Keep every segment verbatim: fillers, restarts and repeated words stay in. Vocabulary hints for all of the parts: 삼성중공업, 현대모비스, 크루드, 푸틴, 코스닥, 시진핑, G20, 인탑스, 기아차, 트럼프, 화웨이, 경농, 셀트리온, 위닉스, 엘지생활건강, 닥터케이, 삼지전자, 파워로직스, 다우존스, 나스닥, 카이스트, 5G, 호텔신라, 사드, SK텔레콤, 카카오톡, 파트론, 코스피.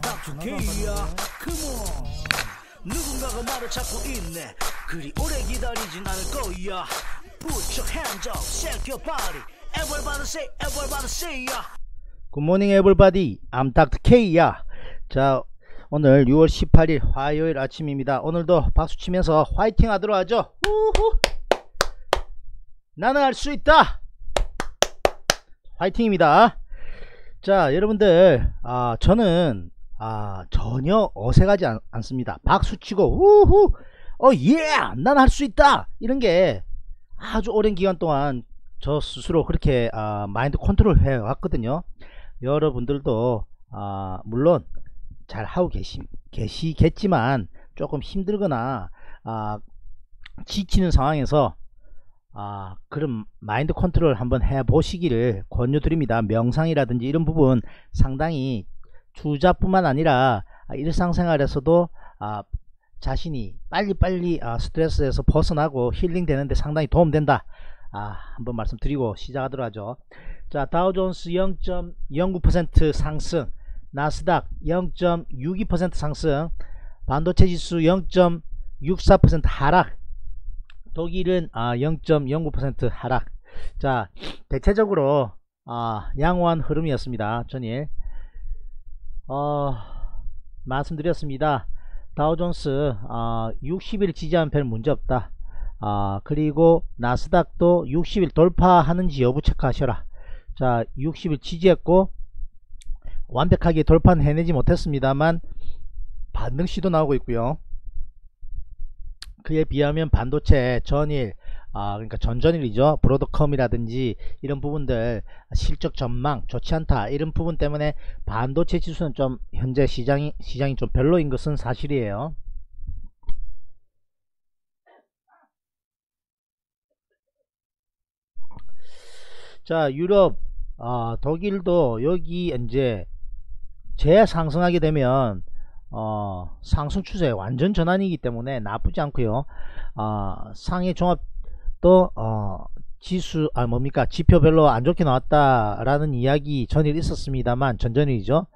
닥터케이야 컴온. 누군가가 나를 찾고 있네. 그리 오래 기다리진 않을 거야. Put your hands up, shake your body. Everybody say, everybody say ya. Good morning everybody. I'm 닥터케이야. 자, 오늘 유월 십팔일 화요일 아침입니다. 오늘도 박수치면서 화이팅 하도록 하죠. 우후. 나는 할 수 있다. 화이팅입니다. 자, 여러분들, 아, 저는 아, 전혀 어색하지 않, 않습니다. 박수치고 우후 어 예 난 할 수 있다 이런게 아주 오랜 기간 동안 저 스스로 그렇게 아, 마인드 컨트롤 해 왔거든요. 여러분들도 아, 물론 잘 하고 계시, 계시겠지만 조금 힘들거나 아, 지치는 상황에서 아, 그런 마인드 컨트롤 한번 해보시기를 권유드립니다. 명상이라든지 이런 부분 상당히 투자뿐만 아니라 일상생활에서도 아, 자신이 빨리빨리 아, 스트레스에서 벗어나고 힐링되는데 상당히 도움된다. 아, 한번 말씀드리고 시작하도록 하죠. 자, 다우존스 영 점 영구 퍼센트 상승, 나스닥 영 점 육이 퍼센트 상승, 반도체 지수 영 점 육사 퍼센트 하락, 독일은 아, 영 점 영구 퍼센트 하락. 자, 대체적으로 아, 양호한 흐름이었습니다. 전일 어, 말씀드렸습니다. 다우존스 어, 육십 일 지지하면 별 문제없다. 어, 그리고 나스닥도 육십 일 돌파하는지 여부 체크하셔라. 자, 육십 일 지지했고 완벽하게 돌파는 해내지 못했습니다만 반등 시도 나오고 있고요. 그에 비하면 반도체 전일 아, 그러니까 전전일이죠. 브로드컴이라든지 이런 부분들 실적 전망 좋지 않다 이런 부분 때문에 반도체 지수는 좀 현재 시장이 시장이 좀 별로인 것은 사실이에요. 자, 유럽 아, 독일도 여기 이제 재상승하게 되면 어, 상승 추세 완전 전환이기 때문에 나쁘지 않고요. 아, 상해 종합 또 어, 지수 아 뭡니까 지표별로 안 좋게 나왔다라는 이야기 전일 있었습니다만 전전일이죠.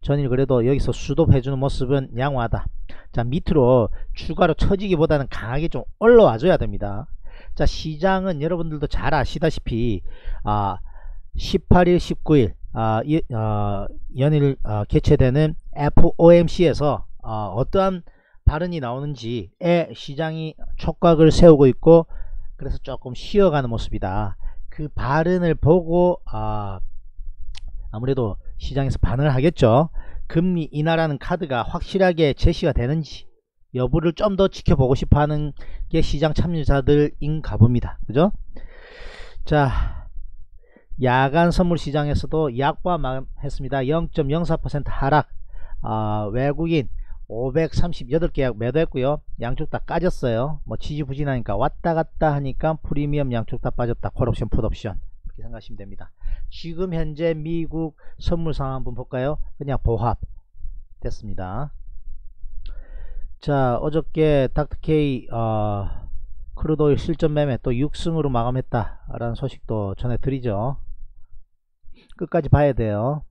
전일 그래도 여기서 수도해주는 모습은 양호하다. 자, 밑으로 추가로 처지기보다는 강하게 좀 올라와줘야 됩니다. 자, 시장은 여러분들도 잘 아시다시피 아, 십팔일 십구일 아, 이, 어, 연일 어, 개최되는 에프 오 엠 씨에서 어, 어떠한 발언이 나오는지에 시장이 촉각을 세우고 있고 그래서 조금 쉬어가는 모습이다. 그 발언을 보고 아, 아무래도 시장에서 반응을 하겠죠. 금리 인하라는 카드가 확실하게 제시가 되는지 여부를 좀 더 지켜보고 싶어하는 게 시장 참여자들인가 봅니다. 그죠? 자, 야간 선물 시장에서도 약보합했습니다. 영 점 영사 퍼센트 하락. 아, 외국인 오백삼십팔 계약 매도했고요. 양쪽 다 까졌어요. 뭐 지지부진하니까 왔다갔다 하니까 프리미엄 양쪽 다 빠졌다. 콜옵션 풋옵션 이렇게 생각하시면 됩니다. 지금 현재 미국 선물 상황 한번 볼까요? 그냥 보합 됐습니다. 자, 어저께 닥터케이 어, 크루도일 실전 매매 또 육승으로 마감했다 라는 소식도 전해드리죠. 끝까지 봐야 돼요.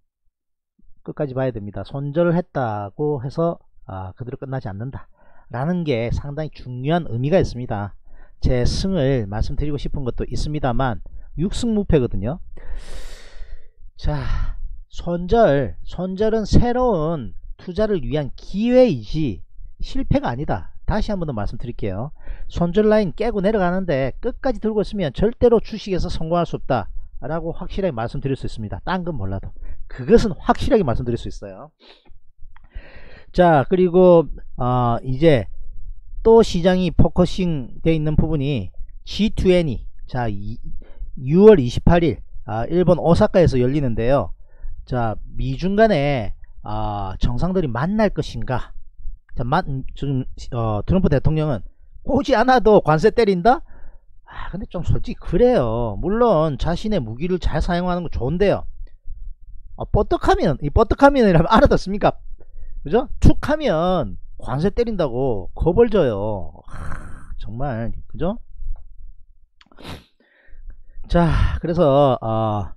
끝까지 봐야 됩니다. 손절을 했다고 해서 아, 그대로 끝나지 않는다 라는 게 상당히 중요한 의미가 있습니다. 제 승을 말씀드리고 싶은 것도 있습니다만 육승 무패거든요 자, 손절 손절은 새로운 투자를 위한 기회이지 실패가 아니다. 다시 한번 더 말씀드릴게요. 손절 라인 깨고 내려가는데 끝까지 들고 있으면 절대로 주식에서 성공할 수 없다 라고 확실하게 말씀드릴 수 있습니다. 딴 건 몰라도 그것은 확실하게 말씀드릴 수 있어요. 자, 그리고 어, 이제 또 시장이 포커싱 돼 있는 부분이 지 이십. 자, 이, 유월 이십팔일 아, 일본 오사카에서 열리는데요. 자, 미중 간에 아, 정상들이 만날 것인가. 자, 마, 지금, 어, 트럼프 대통령은 오지 않아도 관세 때린다? 아, 근데 좀 솔직히 그래요. 물론 자신의 무기를 잘 사용하는 거 좋은데요. 아, 뻗떡하면, 이 뻗떡하면이라면 알아듣습니까? 그죠? 툭 하면 관세 때린다고 거벌져요. 하, 정말, 그죠? 자, 그래서, 어,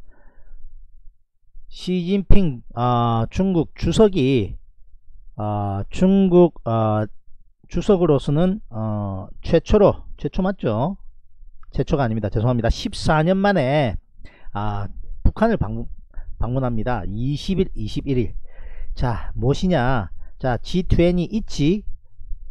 시진핑, 어, 중국 주석이 어, 중국 어, 주석으로서는 어, 최초로 최초 맞죠? 최초가 아닙니다. 죄송합니다. 십사 년 만에 아, 북한을 방문, 방문합니다. 이십 일, 이십일 일. 자, 무엇이냐? 자, 지 이십 있지?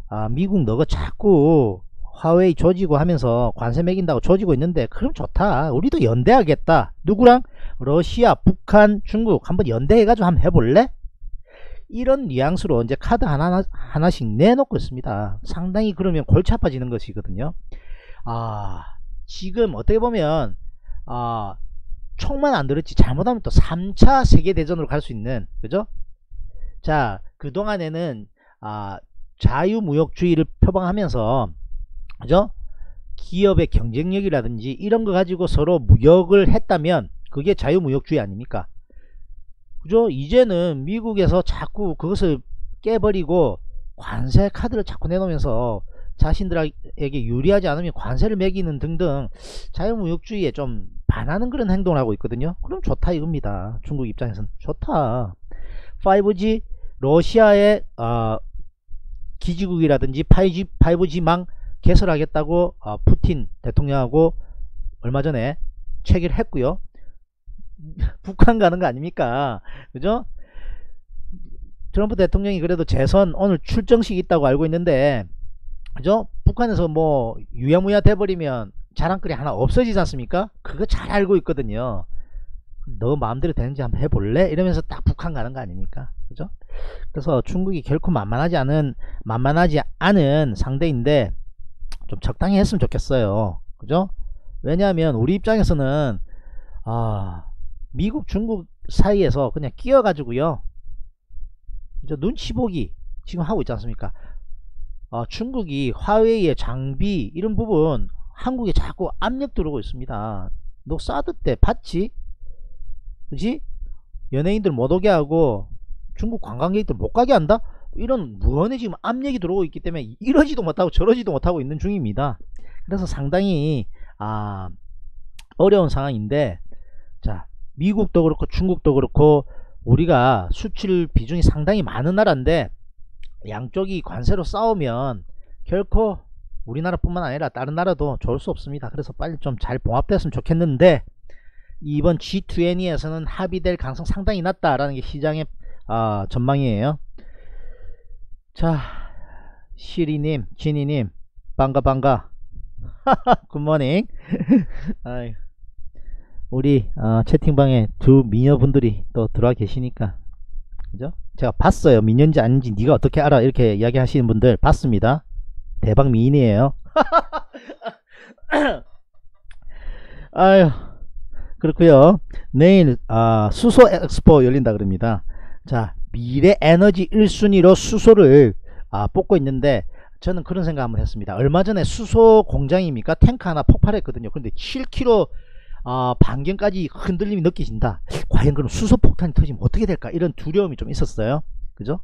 아, 미국 너가 자꾸 화웨이 조지고 하면서 관세 매긴다고 조지고 있는데, 그럼 좋다. 우리도 연대하겠다. 누구랑? 러시아, 북한, 중국 한번 연대해가지고 한번 해볼래? 이런 뉘앙스로 이제 카드 하나, 하나씩 내놓고 있습니다. 상당히 그러면 골치 아파지는 것이거든요. 아, 지금 어떻게 보면, 아, 총만 안 들었지, 잘못하면 또 삼 차 세계대전으로 갈 수 있는, 그죠? 자, 그동안에는, 아, 자유무역주의를 표방하면서, 그죠? 기업의 경쟁력이라든지 이런 거 가지고 서로 무역을 했다면 그게 자유무역주의 아닙니까? 그죠? 이제는 미국에서 자꾸 그것을 깨버리고 관세 카드를 자꾸 내놓으면서 자신들에게 유리하지 않으면 관세를 매기는 등등 자유무역주의에 좀 반하는 그런 행동을 하고 있거든요. 그럼 좋다 이겁니다. 중국 입장에서는 좋다. 파이브 지 러시아의 어, 기지국이라든지 파이브 지망 개설하겠다고 어, 푸틴 대통령하고 얼마 전에 체결 했고요. 북한 가는 거 아닙니까? 그죠? 트럼프 대통령이 그래도 재선 오늘 출정식 있다고 알고 있는데, 그죠? 북한에서 뭐 유야무야 돼버리면 자랑거리 하나 없어지지 않습니까? 그거 잘 알고 있거든요. 너 마음대로 되는지 한번 해볼래? 이러면서 딱 북한 가는 거 아닙니까? 그죠? 그래서 중국이 결코 만만하지 않은 만만하지 않은 상대인데 좀 적당히 했으면 좋겠어요. 그죠? 왜냐하면 우리 입장에서는 아, 미국 중국 사이에서 그냥 끼어 가지고요 눈치 보기 지금 하고 있지 않습니까? 어, 중국이 화웨이의 장비 이런 부분 한국에 자꾸 압력 들어오고 있습니다. 너 사드 때 봤지? 그지? 연예인들 못 오게 하고 중국 관광객들 못 가게 한다? 이런 무언의 지금 압력이 들어오고 있기 때문에 이러지도 못하고 저러지도 못하고 있는 중입니다. 그래서 상당히 아, 어려운 상황인데, 자, 미국도 그렇고 중국도 그렇고 우리가 수출 비중이 상당히 많은 나라인데 양쪽이 관세로 싸우면 결코 우리나라뿐만 아니라 다른 나라도 좋을 수 없습니다. 그래서 빨리 좀 잘 봉합됐으면 좋겠는데 이번 지 이십에서는 합의될 가능성 상당히 낮다라는 게 시장의 아, 전망이에요. 자, 시리님, 진이님, 반가 반가. 굿모닝. 아이고. 우리 어, 채팅방에 두 미녀분들이 또 들어와 계시니까, 그죠? 제가 봤어요. 미녀인지 아닌지 네가 어떻게 알아 이렇게 이야기 하시는 분들 봤습니다. 대박 미인이에요. 아유, 그렇구요. 내일 아, 수소 엑스포 열린다 그럽니다. 자, 미래 에너지 일 순위로 수소를 아, 뽑고 있는데 저는 그런 생각 한번 했습니다. 얼마 전에 수소 공장입니까? 탱크 하나 폭발했거든요. 그런데 칠 킬로미터 아, 반경까지 흔들림이 느껴진다. 과연 그럼 수소 폭탄이 터지면 어떻게 될까? 이런 두려움이 좀 있었어요. 그죠?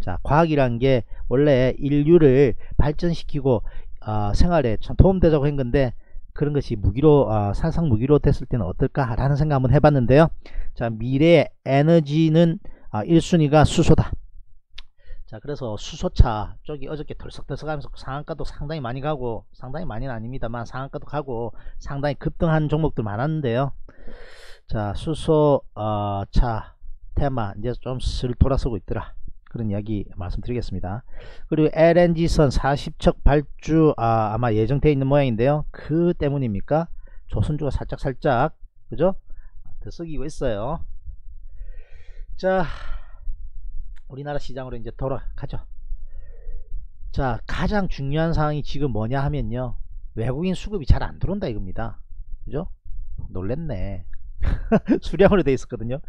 자, 과학이란 게 원래 인류를 발전시키고 아, 생활에 참 도움되자고 한 건데 그런 것이 무기로 아, 사상 무기로 됐을 때는 어떨까? 라는 생각 한번 해봤는데요. 자, 미래의 에너지는 아, 일 순위가 수소다. 자, 그래서 수소차 쪽이 어저께 덜썩덜썩 하면서 상한가도 상당히 많이 가고, 상당히 많이는 아닙니다만 상한가도 가고 상당히 급등한 종목들 많았는데요. 자, 수소차 테마 이제 좀 슬 돌아서고 있더라. 그런 이야기 말씀드리겠습니다. 그리고 엘엔지선 사십 척 발주 아, 아마 예정되어 있는 모양인데요. 그 때문입니까? 조선주가 살짝살짝 그죠? 들썩이고 있어요. 자, 우리나라 시장으로 이제 돌아가죠. 자, 가장 중요한 사항이 지금 뭐냐 하면요, 외국인 수급이 잘 안 들어온다 이겁니다. 그죠? 놀랬네. 수량으로 돼 있었거든요.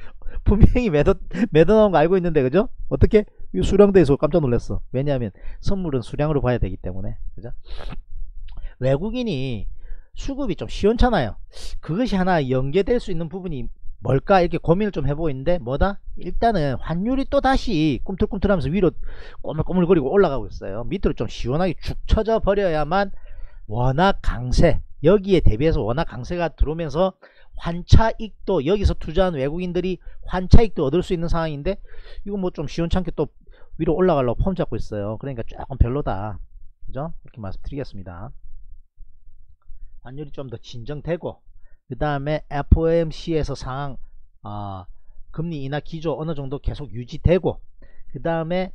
분명히 매도 매도 나온 거 알고 있는데, 그죠? 어떻게 수량돼 있어? 깜짝 놀랐어. 왜냐하면 선물은 수량으로 봐야 되기 때문에, 그죠? 외국인이 수급이 좀 시원찮아요. 그것이 하나 연계될 수 있는 부분이 뭘까 이렇게 고민을 좀 해보고 있는데, 뭐다? 일단은 환율이 또 다시 꿈틀꿈틀하면서 위로 꼬물꼬물거리고 올라가고 있어요. 밑으로 좀 시원하게 죽 쳐져 버려야만 워낙 강세, 여기에 대비해서 워낙 강세가 들어오면서 환차익도, 여기서 투자한 외국인들이 환차익도 얻을 수 있는 상황인데, 이거 뭐 좀 시원찮게 또 위로 올라가려고 폼 잡고 있어요. 그러니까 조금 별로다. 그죠? 이렇게 말씀드리겠습니다. 환율이 좀 더 진정되고, 그 다음에 에프오엠씨에서 상황, 어, 금리 인하 기조 어느 정도 계속 유지되고, 그 다음에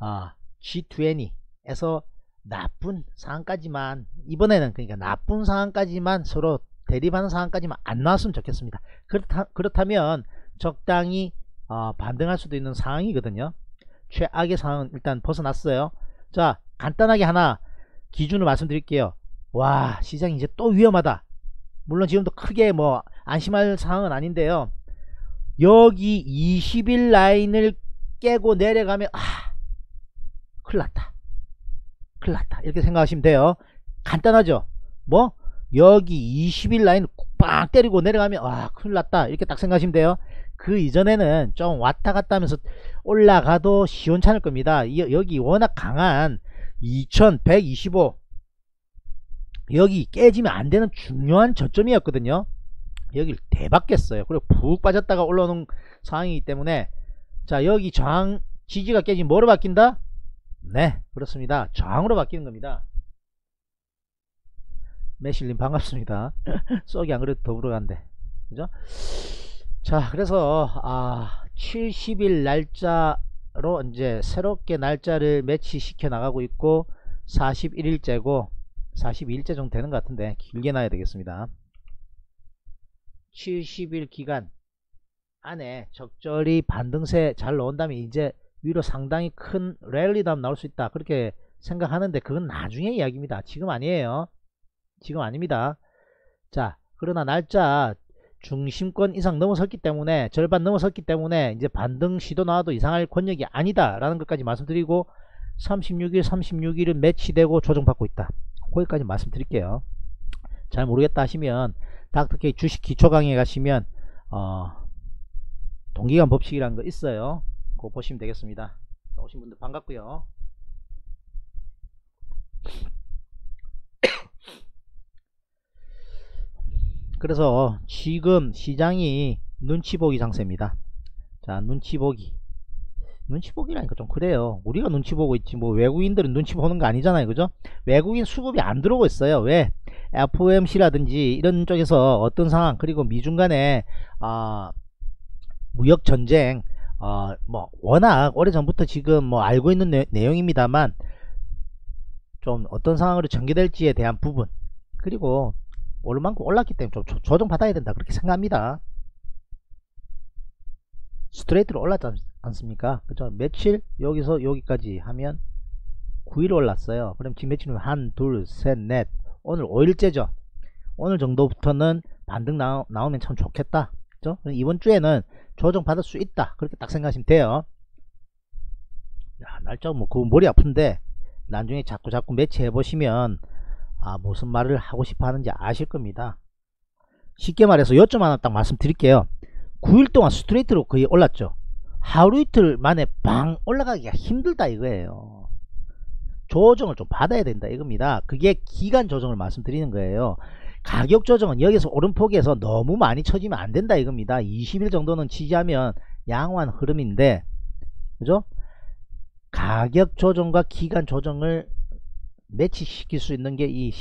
어, 지 이십에서 나쁜 상황까지만, 이번에는 그러니까 나쁜 상황까지만 서로 대립하는 상황까지만 안 나왔으면 좋겠습니다. 그렇다, 그렇다면 적당히 어, 반등할 수도 있는 상황이거든요. 최악의 상황은 일단 벗어났어요. 자, 간단하게 하나 기준을 말씀드릴게요. 와, 시장이 이제 또 위험하다. 물론 지금도 크게 뭐 안심할 상황은 아닌데요, 여기 이십 일 라인을 깨고 내려가면 아, 큰일났다 큰일났다 이렇게 생각하시면 돼요. 간단하죠. 뭐 여기 이십 일 라인 빵 때리고 내려가면 아, 큰일났다 이렇게 딱 생각하시면 돼요. 그 이전에는 좀 왔다갔다 하면서 올라가도 시원찮을 겁니다. 여, 여기 워낙 강한 이천백이십오, 여기 깨지면 안되는 중요한 저점이었거든요. 여길 대박 깼어요. 그리고 푹 빠졌다가 올라오는 상황이기 때문에, 자, 여기 저항 지지가 깨지면 뭐로 바뀐다? 네, 그렇습니다. 저항으로 바뀌는 겁니다. 매실님 반갑습니다. 썩이 안그래도 더불어간데, 그죠? 자, 그래서 아, 칠십 일 날짜로 이제 새롭게 날짜를 매치시켜 나가고 있고, 사십일 일째고 사십이 일째 정도 되는 것 같은데 길게 놔야 되겠습니다. 칠십 일 기간 안에 적절히 반등세 잘 나온다면 이제 위로 상당히 큰 랠리 다음 나올 수 있다, 그렇게 생각하는데 그건 나중에 이야기입니다. 지금 아니에요. 지금 아닙니다. 자, 그러나 날짜 중심권 이상 넘어섰기 때문에, 절반 넘어섰기 때문에 이제 반등 시도 나와도 이상할 권역이 아니다 라는 것까지 말씀드리고, 삼십육 일, 삼십육 일은 매치되고 조정받고 있다. 거기까지 말씀드릴게요. 잘 모르겠다 하시면 닥터케이 주식 기초 강의에 가시면 어, 동기간 법칙이라는 거 있어요. 그거 보시면 되겠습니다. 오신 분들 반갑고요. 그래서 지금 시장이 눈치 보기 장세입니다. 자, 눈치 보기. 눈치 보기라니까 좀 그래요. 우리가 눈치 보고 있지 뭐 외국인들은 눈치 보는 거 아니잖아요. 그죠? 외국인 수급이 안 들어오고 있어요. 왜? 에프오엠씨라든지 이런 쪽에서 어떤 상황, 그리고 미중 간의 어, 무역 전쟁, 어, 뭐 워낙 오래전부터 지금 뭐 알고 있는 내, 내용입니다만 좀 어떤 상황으로 전개될지에 대한 부분, 그리고 오를만큼 올랐기 때문에 좀 조정받아야 된다, 그렇게 생각합니다. 스트레이트로 올랐지 않습니까? 그죠? 며칠 여기서 여기까지 하면 구 일 올랐어요. 그럼 지금 며칠은 한, 둘, 셋, 넷, 오늘 오 일째죠. 오늘 정도부터는 반등 나, 나오면 참 좋겠다. 그죠? 이번 주에는 조정 받을 수 있다, 그렇게 딱 생각하시면 돼요. 야, 날짜 뭐 그 머리 아픈데 나중에 자꾸 자꾸 매치해 보시면 아, 무슨 말을 하고 싶어 하는지 아실 겁니다. 쉽게 말해서 요점 하나 딱 말씀드릴게요. 구 일 동안 스트레이트로 거의 올랐죠. 하루 이틀 만에 빵 올라가기가 힘들다 이거예요. 조정을 좀 받아야 된다 이겁니다. 그게 기간 조정을 말씀드리는 거예요. 가격 조정은 여기서 오른폭에서 너무 많이 쳐지면 안 된다 이겁니다. 이십 일 정도는 지지하면 양호한 흐름인데, 그죠? 가격 조정과 기간 조정을 매치시킬 수 있는 게 이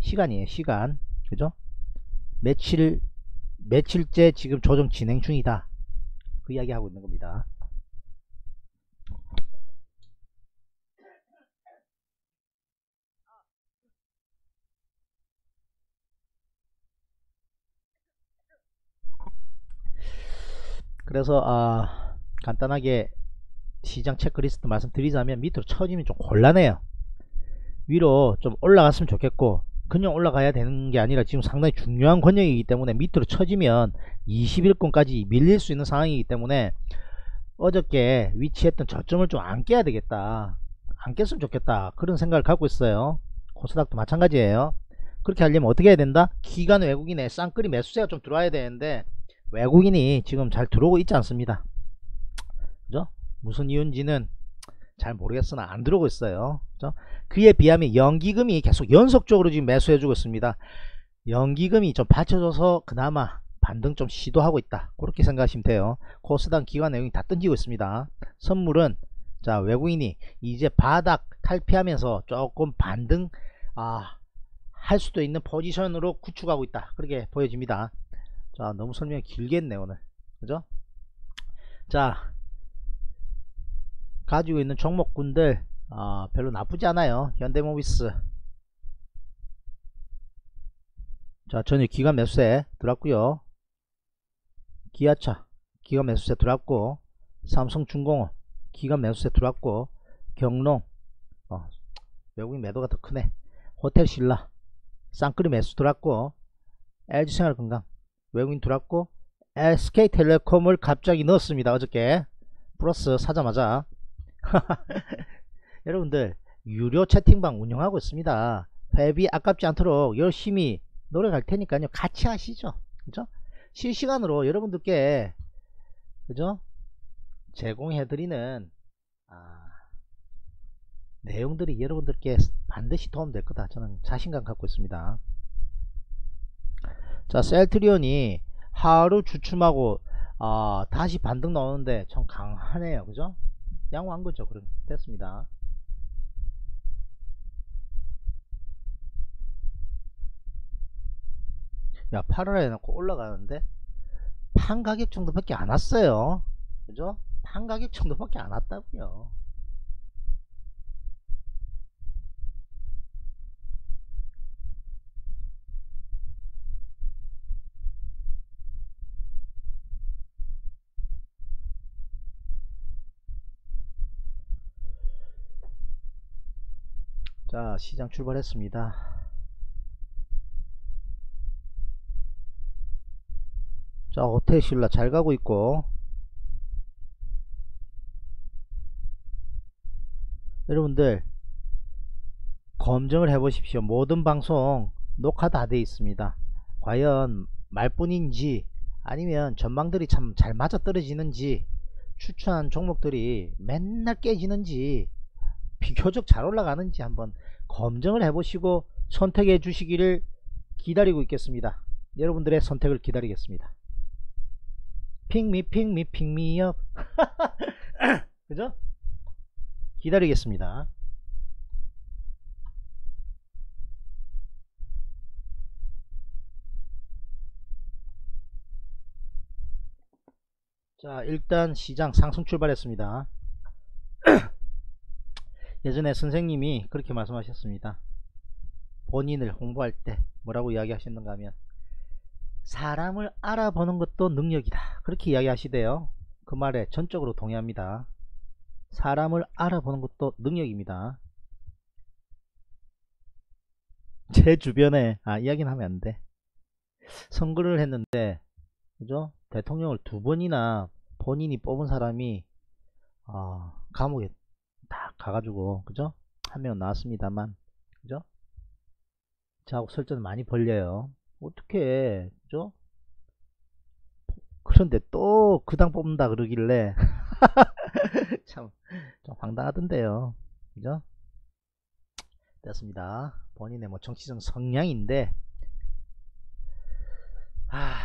시간이에요. 시간. 그죠? 매치를 며칠째 지금 조정 진행 중이다, 그 이야기 하고 있는 겁니다. 그래서 아, 간단하게 시장 체크리스트 말씀드리자면, 밑으로 처지면 좀 곤란해요. 위로 좀 올라갔으면 좋겠고, 그냥 올라가야 되는 게 아니라 지금 상당히 중요한 권역이기 때문에 밑으로 처지면 이십 일권까지 밀릴 수 있는 상황이기 때문에 어저께 위치했던 저점을 좀 안 깨야 되겠다, 안 깼으면 좋겠다, 그런 생각을 갖고 있어요. 코스닥도 마찬가지예요. 그렇게 하려면 어떻게 해야 된다? 기관 외국인의 쌍끌이 매수세가 좀 들어와야 되는데 외국인이 지금 잘 들어오고 있지 않습니다. 그죠? 무슨 이유인지는 잘 모르겠으나 안 들어오고 있어요. 그죠? 그에 비하면 연기금이 계속 연속적으로 지금 매수해주고 있습니다. 연기금이 좀 받쳐줘서 그나마 반등 좀 시도하고 있다, 그렇게 생각하시면 돼요. 코스닥 기관 내용이 다 던지고 있습니다. 선물은 자 외국인이 이제 바닥 탈피하면서 조금 반등 아, 할 수도 있는 포지션으로 구축하고 있다. 그렇게 보여집니다. 자 너무 설명이 길겠네 오늘. 그죠? 자 가지고 있는 종목군들 어, 별로 나쁘지 않아요. 현대모비스 자 전일 기관 매수세 들어왔고요. 기아차 기관 매수세 들어왔고, 삼성중공업 기관 매수세 들어왔고, 경농 어, 외국인 매도가 더 크네. 호텔신라 쌍끌이 매수 들어왔고, 엘지생활건강 외국인 들어왔고, 에스케이텔레콤을 갑자기 넣었습니다. 어저께 플러스 사자마자. 여러분들 유료 채팅방 운영하고 있습니다. 회비 아깝지 않도록 열심히 노력할 테니까요. 같이 하시죠. 그죠? 실시간으로 여러분들께 그죠? 제공해드리는 아, 내용들이 여러분들께 반드시 도움될 거다. 저는 자신감 갖고 있습니다. 자, 셀트리온이 하루 주춤하고 어, 다시 반등 나오는데 참 강하네요. 그죠? 양호한 거죠. 그럼 됐습니다. 야, 팔월에 해놓고 올라가는데 판 가격 정도밖에 안 왔어요. 그죠? 판 가격 정도밖에 안 왔다고요. 자, 시장 출발했습니다. 자, 호텔신라 잘 가고 있고, 여러분들 검증을 해 보십시오. 모든 방송 녹화 다 돼 있습니다. 과연 말뿐인지 아니면 전망들이 참 잘 맞아 떨어지는지, 추천 종목들이 맨날 깨지는지, 비교적 잘 올라가는지 한번 검증을 해보시고 선택해 주시기를 기다리고 있겠습니다. 여러분들의 선택을 기다리겠습니다. 핑미 핑미 핑미업. 그죠? 기다리겠습니다. 자, 일단 시장 상승 출발했습니다. 예전에 선생님이 그렇게 말씀하셨습니다. 본인을 홍보할 때 뭐라고 이야기하셨는가 하면, 사람을 알아보는 것도 능력이다. 그렇게 이야기하시대요. 그 말에 전적으로 동의합니다. 사람을 알아보는 것도 능력입니다. 제 주변에 아 이야기는 하면 안 돼. 선거를 했는데 그죠? 대통령을 두 번이나 본인이 뽑은 사람이 어, 감옥에 딱 가가지고 그죠? 한 명 나왔습니다만 그죠? 자국 설전 많이 벌려요. 어떻게 그죠? 그런데 또 그당 뽑는다 그러길래 참 좀 황당하던데요. 그죠? 됐습니다. 본인의 뭐 정치적 성향인데 아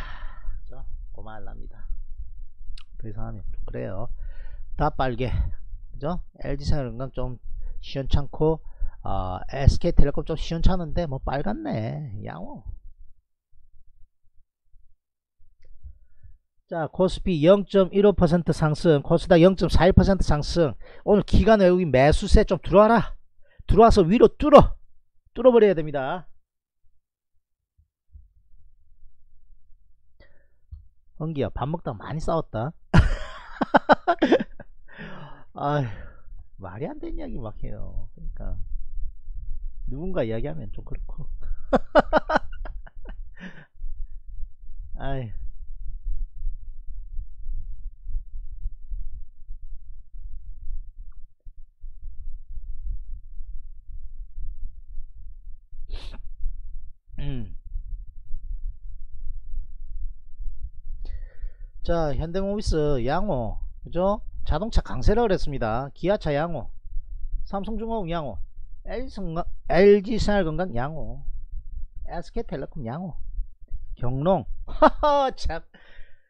그죠? 고마워랍니다. 더 이상 하면 좀 그래요. 다 빨개. 그죠? 엘지생활건강 좀 시원찮고 어, 에스케이텔레콤 좀 시원찮은데 뭐 빨갛네. 양호. 자, 코스피 영 점 일오 퍼센트 상승, 코스닥 영 점 사일 퍼센트 상승. 오늘 기관 외국인 매수세 좀 들어와라. 들어와서 위로 뚫어 뚫어버려야 됩니다. 은기야 밥 먹다가 많이 싸웠다. 아휴, 말이 안 되는 이야기 막 해요. 그러니까 누군가 이야기하면 좀 그렇고. 아휴. 음. 자, 현대모비스 양호. 그죠? 자동차 강세라 그랬습니다. 기아차 양호, 삼성중공업 양호, 엘지생활건강 양호, 에스케이텔레콤 양호, 경농. 하하, 참.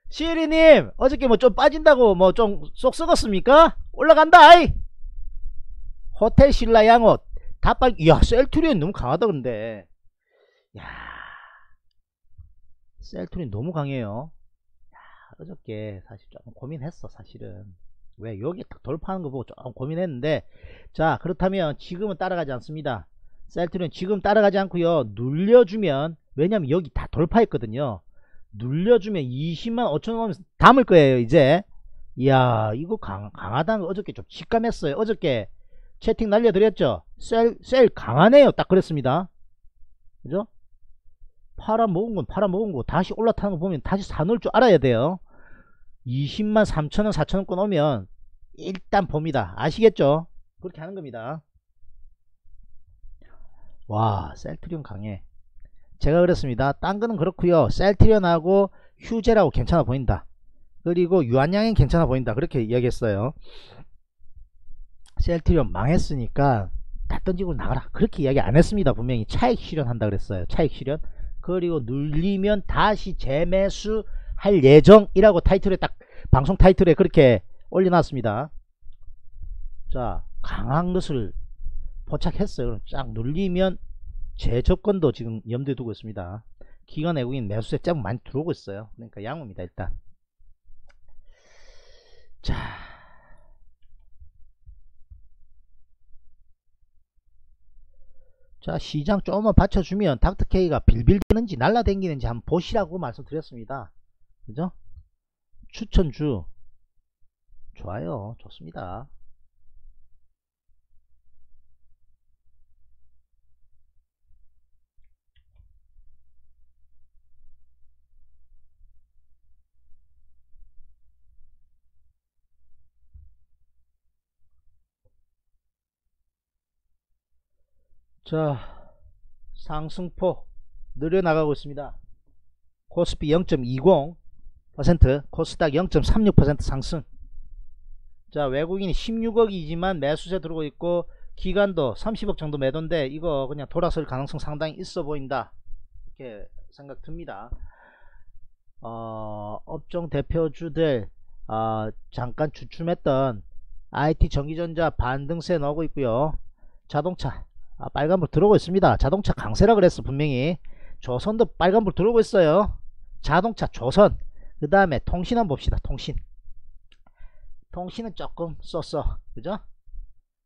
시혜리님 어저께 뭐 좀 빠진다고 뭐 좀 쏙 썩었습니까? 올라간다. 아이. 호텔신라 양옷 다 빨. 야, 셀트리온 너무 강하다 근데. 야, 셀트리온 너무 강해요. 야, 어저께 사실 조금 고민했어 사실은. 왜 여기 딱 돌파하는 거 보고 조금 고민했는데, 자 그렇다면 지금은 따라가지 않습니다. 셀트리온 지금 따라가지 않고요, 눌려주면, 왜냐면 여기 다 돌파했거든요. 눌려주면 이십만 오천원 담을 거예요 이제. 이야, 이거 강, 강하다는 거 어저께 좀 직감했어요. 어저께 채팅 날려드렸죠. 셀, 셀 강하네요 딱 그랬습니다. 그죠? 팔아먹은 건 팔아먹은 거, 다시 올라타는 거 보면 다시 사놓을 줄 알아야 돼요. 이십만 삼천원 사천원권 오면 일단 봅니다. 아시겠죠? 그렇게 하는 겁니다. 와, 셀트리온 강해. 제가 그랬습니다. 딴 거는 그렇구요, 셀트리온하고 휴제라고 괜찮아 보인다. 그리고 유한양엔 괜찮아 보인다. 그렇게 이야기했어요. 셀트리온 망했으니까 다 던지고 나가라. 그렇게 이야기 안 했습니다. 분명히 차익 실현한다 그랬어요. 차익 실현. 그리고 눌리면 다시 재매수 할 예정이라고 타이틀에 딱, 방송 타이틀에 그렇게 올려놨습니다. 자, 강한 것을 포착했어요. 그럼 쫙 눌리면 재접근도 지금 염두에 두고 있습니다. 기관 외국인 매수세 짝 많이 들어오고 있어요. 그러니까 양호입니다 일단. 자, 자 시장 조금만 받쳐주면 닥터케이가 빌빌대는지 날라댕기는지 한번 보시라고 말씀드렸습니다. 그죠? 추천주 좋아요. 좋습니다. 자, 상승폭 늘려나가고 있습니다. 코스피 영 점 이공 퍼센트, 코스닥 영 점 삼육 퍼센트 상승. 자, 외국인이 십육억이지만 매수세 들어오고 있고, 기관도 삼십억 정도 매도인데 이거 그냥 돌아설 가능성 상당히 있어 보인다, 이렇게 생각 듭니다. 어, 업종 대표주들 어, 잠깐 주춤했던 아이티 전기전자 반등세 나오고 있고요. 자동차 아, 빨간불 들어오고 있습니다. 자동차 강세라 그랬어 분명히. 조선도 빨간불 들어오고 있어요. 자동차, 조선, 그 다음에 통신 한번 봅시다. 통신, 통신은 조금 썼어. 그죠?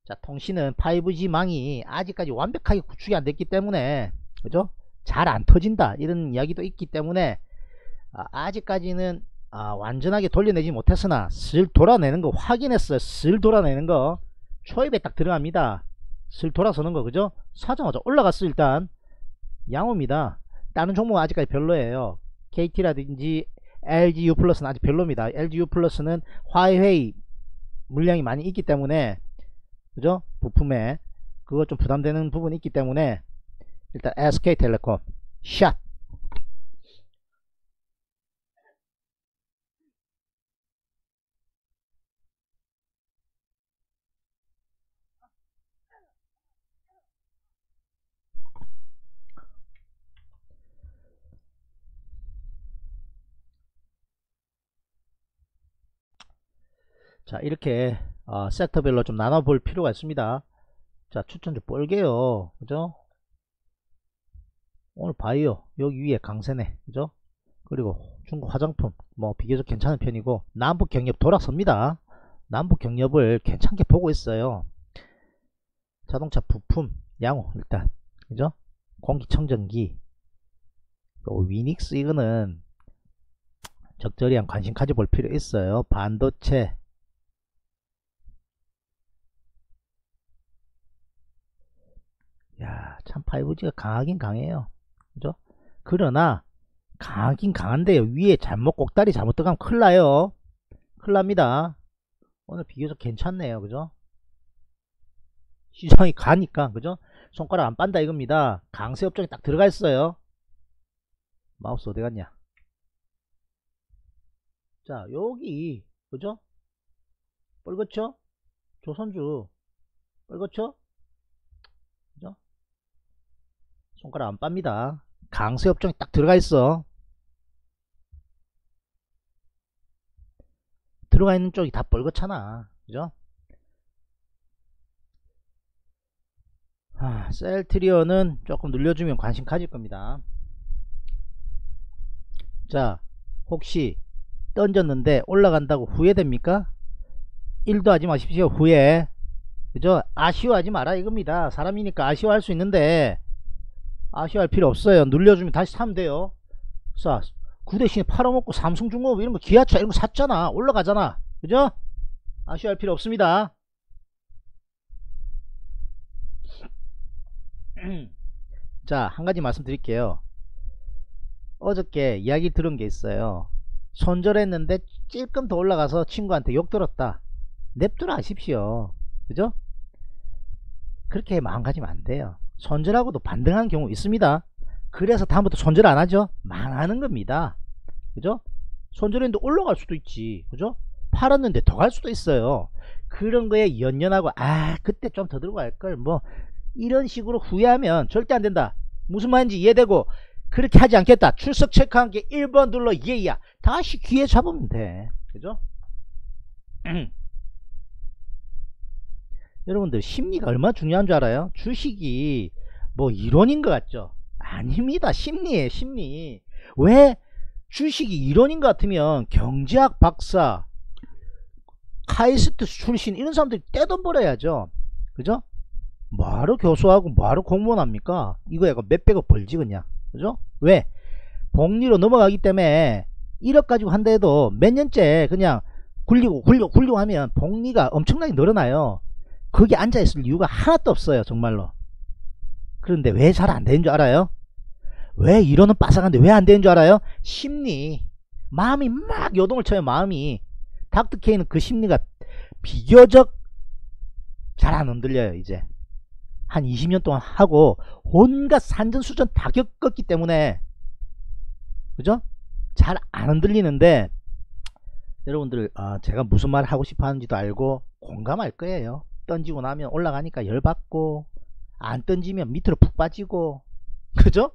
자, 통신은 파이브지 망이 아직까지 완벽하게 구축이 안 됐기 때문에, 그죠? 잘 안 터진다 이런 이야기도 있기 때문에 아, 아직까지는 아, 완전하게 돌려내지 못했으나 슬 돌아내는 거 확인했어요. 슬 돌아내는 거 초입에 딱 들어갑니다. 슬 돌아서는 거, 그죠? 사자마자 올라갔어. 일단 양호입니다. 다른 종목은 아직까지 별로예요. 케이티라든지 엘지유 플러스는 아직 별로입니다. 엘지유 플러스는 화웨이 물량이 많이 있기 때문에, 그죠? 부품에 그거 좀 부담되는 부분이 있기 때문에 일단 에스케이텔레콤 샷. 자, 이렇게 어, 섹터별로 좀 나눠볼 필요가 있습니다. 자, 추천주 뻘개요. 그죠? 오늘 바이오 여기 위에 강세네. 그죠? 그리고 중국 화장품 뭐 비교적 괜찮은 편이고, 남북 경협 돌아섭니다. 남북 경협을 괜찮게 보고 있어요. 자동차 부품 양호 일단. 그죠? 공기청정기 위닉스 이거는 적절히한 관심 가져볼 필요 있어요. 반도체 야, 참 파이브지가 강하긴 강해요. 그죠? 그러나 강하긴 강한데요, 위에 잘못 꼭다리 잘못 들어가면 큰일나요. 큰일납니다. 오늘 비교적 괜찮네요. 그죠? 시장이 가니까, 그죠? 손가락 안 빤다 이겁니다. 강세 업종이 딱 들어가 있어요. 마우스 어디 갔냐? 자, 여기 그죠? 뻘겋죠? 조선주 뻘겋죠? 손가락 안 빱니다. 강세 업종이 딱 들어가 있어. 들어가 있는 쪽이 다 뻘겋잖아. 그죠? 셀트리온은 조금 눌려주면 관심 가질 겁니다. 자, 혹시 던졌는데 올라간다고 후회됩니까? 일도 하지 마십시오. 후회, 그죠? 아쉬워하지 마라 이겁니다. 사람이니까 아쉬워할 수 있는데 아쉬워할 필요 없어요. 눌려주면 다시 사면 돼요. 자, 그 대신에 팔아먹고 삼성중공업 이런거, 기아차 이런거 샀잖아. 올라가잖아, 그죠? 아쉬워할 필요 없습니다. 자, 한가지 말씀드릴게요. 어저께 이야기 들은게 있어요. 손절했는데 찔끔 더 올라가서 친구한테 욕들었다. 냅두라 하십시오, 그죠? 그렇게 마음가지면 안돼요. 손절하고도 반등하는 경우 있습니다. 그래서 다음부터 손절 안하죠. 망하는 겁니다, 그죠? 손절했는데 올라갈 수도 있지, 그죠? 팔았는데 더 갈 수도 있어요. 그런거에 연연하고 아 그때 좀 더 들고 갈걸 뭐 이런 식으로 후회하면 절대 안된다. 무슨 말인지 이해되고, 그렇게 하지 않겠다, 출석 체크한 게 일 번 눌러 예이야, 다시 기회 잡으면 돼, 그죠? 여러분들 심리가 얼마나 중요한 줄 알아요? 주식이 뭐 이론인 것 같죠? 아닙니다. 심리예요, 심리. 왜 주식이 이론인 것 같으면 경제학 박사, 카이스트 출신 이런 사람들이 떼돈 벌어야죠, 그죠? 뭐하러 교수하고 뭐하러 공무원 합니까? 이거 약간 몇백억 벌지 그냥, 그죠? 왜? 복리로 넘어가기 때문에 일억 가지고 한다 해도 몇 년째 그냥 굴리고 굴리고 굴리고 하면 복리가 엄청나게 늘어나요. 거기 앉아있을 이유가 하나도 없어요, 정말로. 그런데 왜 잘 안되는 줄 알아요? 왜 이론은 빠삭한데 왜 안되는 줄 알아요? 심리, 마음이 막 요동을 쳐요. 마음이. 닥터케이는 그 심리가 비교적 잘 안 흔들려요. 이제 한 이십 년 동안 하고 온갖 산전수전 다 겪었기 때문에, 그죠? 잘 안 흔들리는데 여러분들 아, 제가 무슨 말을 하고 싶어 하는지도 알고 공감할 거예요. 던지고 나면 올라가니까 열받고, 안 던지면 밑으로 푹 빠지고, 그죠?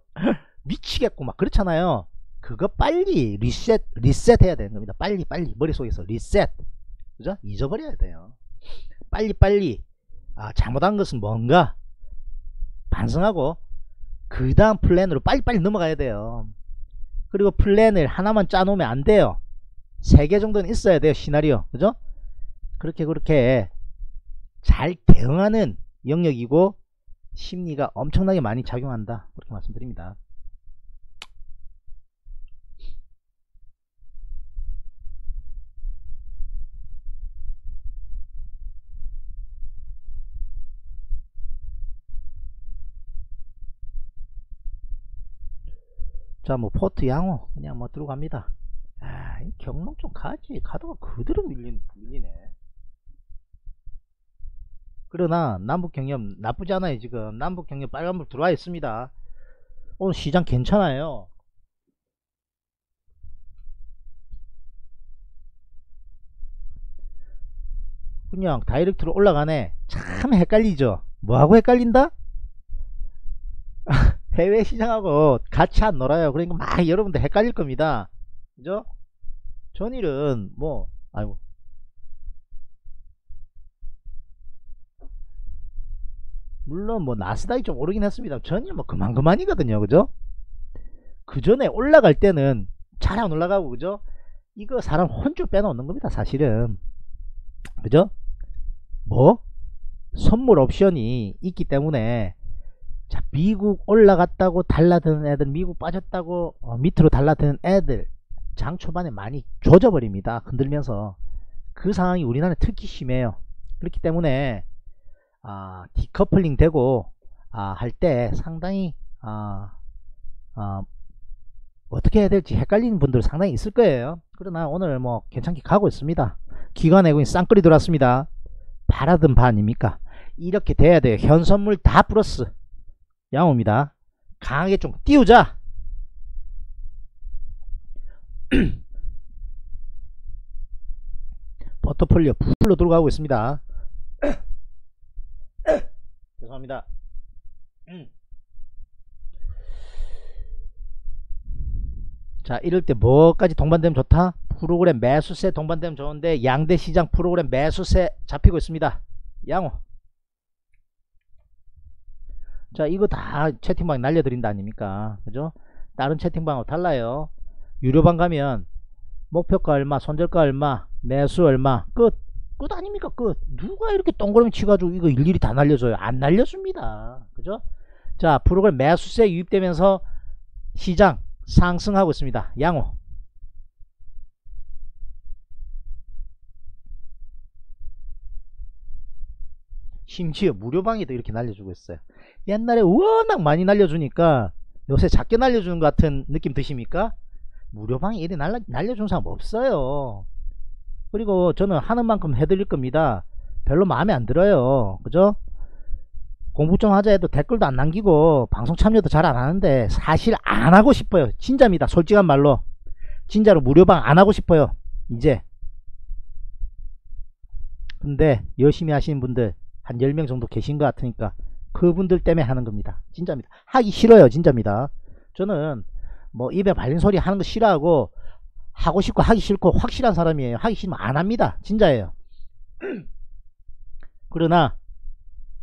미치겠고 막 그렇잖아요. 그거 빨리 리셋 리셋 해야 되는 겁니다. 빨리 빨리 머릿속에서 리셋, 그죠? 잊어버려야 돼요. 빨리 빨리 아, 잘못한 것은 뭔가 반성하고 그 다음 플랜으로 빨리 빨리 넘어가야 돼요. 그리고 플랜을 하나만 짜놓으면 안 돼요. 세 개 정도는 있어야 돼요, 시나리오, 그죠? 그렇게 그렇게 잘 대응하는 영역이고 심리가 엄청나게 많이 작용한다, 그렇게 말씀드립니다. 자, 뭐 포트 양호 그냥 뭐 들어갑니다. 아, 이 경농 좀 가지, 가다가 그대로 밀린, 밀리네. 그러나 남북경협 나쁘지 않아요. 지금 남북경협 빨간불 들어와 있습니다. 오늘 시장 괜찮아요. 그냥 다이렉트로 올라가네. 참 헷갈리죠. 뭐하고 헷갈린다? 해외 시장하고 같이 안 놀아요. 그러니까 막 여러분들 헷갈릴 겁니다, 그죠? 전일은 뭐 아이고 물론 뭐 나스닥이 좀 오르긴 했습니다. 전혀 뭐 그만 그만이거든요, 그죠? 그 전에 올라갈 때는 잘 안 올라가고, 그죠? 이거 사람 혼줄 빼놓는 겁니다, 사실은, 그죠? 뭐 선물 옵션이 있기 때문에, 자, 미국 올라갔다고 달라드는 애들, 미국 빠졌다고 어, 밑으로 달라드는 애들 장 초반에 많이 조져버립니다, 흔들면서. 그 상황이 우리나라에 특히 심해요. 그렇기 때문에 아, 디커플링 되고 아, 할 때 상당히 아, 아, 어떻게 해야 될지 헷갈리는 분들 상당히 있을 거예요. 그러나 오늘 뭐 괜찮게 가고 있습니다. 기관 외국인 쌍끌이 돌았습니다. 바라든 바 아닙니까? 이렇게 돼야 돼요. 현 선물 다 플러스 양호입니다. 강하게 좀 띄우자. 포트폴리오 풀로 들어가고 있습니다. 죄송합니다. 음. 자, 이럴 때 뭐까지 동반되면 좋다? 프로그램 매수세 동반되면 좋은데 양대 시장 프로그램 매수세 잡히고 있습니다. 양호. 자, 이거 다 채팅방에 날려드린다 아닙니까? 그죠? 다른 채팅방하고 달라요. 유료방 가면 목표가 얼마, 손절가 얼마, 매수 얼마, 끝. 끝 아닙니까? 끝. 누가 이렇게 동그라미 치가지고 이거 일일이 다 날려줘요? 안 날렸습니다. 그죠? 자, 프로그램 매수세 유입되면서 시장 상승하고 있습니다. 양호. 심지어 무료방에도 이렇게 날려주고 있어요. 옛날에 워낙 많이 날려주니까 요새 작게 날려주는 것 같은 느낌 드십니까? 무료방에 이래 날라, 날려준 사람 없어요. 그리고 저는 하는 만큼 해드릴 겁니다. 별로 마음에 안 들어요. 그죠? 공부 좀 하자 해도 댓글도 안 남기고 방송 참여도 잘 안 하는데 사실 안 하고 싶어요. 진짜입니다. 솔직한 말로. 진짜로 무료방 안 하고 싶어요. 이제. 근데 열심히 하시는 분들 한 열 명 정도 계신 것 같으니까 그분들 때문에 하는 겁니다. 진짜입니다. 하기 싫어요. 진짜입니다. 저는 뭐 입에 발린 소리 하는 거 싫어하고 하고 싶고 하기 싫고 확실한 사람이에요. 하기 싫으면 안 합니다. 진짜예요. 그러나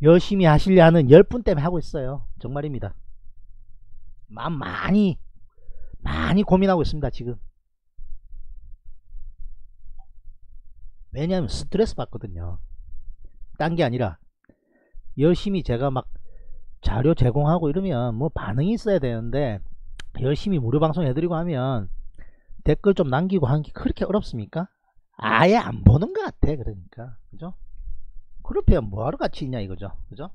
열심히 하시려 하는 열 분 때문에 하고 있어요. 정말입니다. 마음 많이 많이 고민하고 있습니다. 지금. 왜냐하면 스트레스 받거든요. 딴 게 아니라 열심히 제가 막 자료 제공하고 이러면 뭐 반응이 있어야 되는데 열심히 무료 방송 해드리고 하면 댓글 좀 남기고 하는 게 그렇게 어렵습니까? 아예 안 보는 것 같아. 그러니까 그죠? 그렇게 뭐하러 같이 있냐 이거죠. 그죠?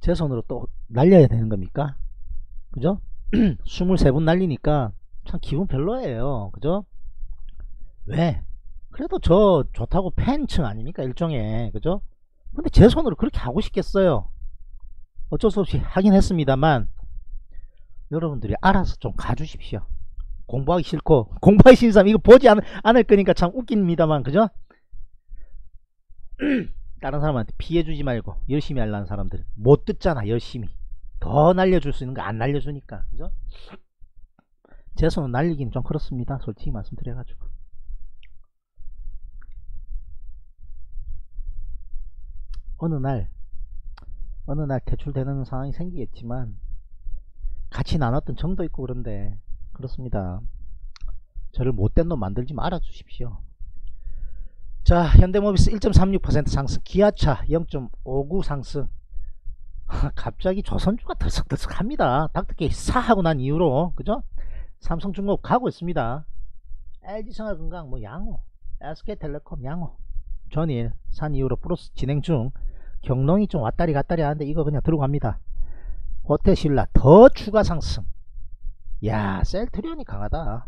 제 손으로 또 날려야 되는 겁니까? 그죠? 스물세 분 날리니까 참 기분 별로예요. 그죠? 왜? 그래도 저 좋다고 팬층 아닙니까? 일종의. 그죠? 근데 제 손으로 그렇게 하고 싶겠어요? 어쩔 수 없이 하긴 했습니다만 여러분들이 알아서 좀 가주십시오. 공부하기 싫고 공부하기 싫은 사람 이거 보지 않, 않을 거니까 참 웃깁니다만 그죠? 다른 사람한테 피해주지 말고 열심히 하려는 사람들 못 듣잖아. 열심히 더 날려줄 수 있는 거 안 날려주니까. 그죠? 제 손은 날리긴 좀 그렇습니다. 솔직히 말씀드려가지고. 어느 날 어느 날 퇴출되는 상황이 생기겠지만 같이 나눴던 정도 있고 그런데 그렇습니다. 저를 못된 놈 만들지 말아 주십시오. 자, 현대모비스 일 점 삼육 퍼센트 상승, 기아차 영 점 오구 상승. 갑자기 조선주가 들썩들썩합니다. 닥터케이 사하고 난 이후로. 그죠? 삼성중공업 가고 있습니다. 엘지생활건강 뭐 양호, 에스케이텔레콤 양호. 전일 산 이후로 플러스 진행 중. 경농이 좀 왔다리 갔다리 하는데 이거 그냥 들어갑니다. 호텔신라 더 추가 상승. 야, 셀트리온이 강하다.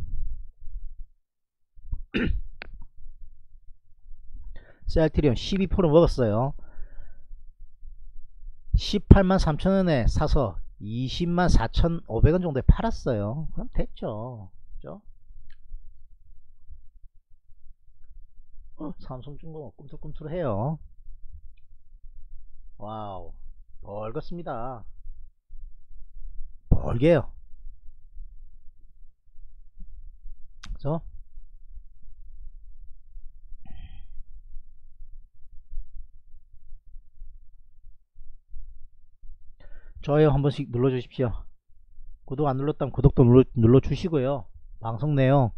셀트리온 십이 퍼센트 먹었어요. 십팔만 삼천 원에 사서 이십만 사천오백 원 정도에 팔았어요. 그럼 됐죠. 그죠? 어, 삼성중공업 꿈틀꿈틀해요. 와우, 벌겋습니다. 벌게요. 그죠? 좋아요 한 번씩 눌러주십시오. 구독 안 눌렀다면 구독도 눌러, 눌러주시고요. 방송 내용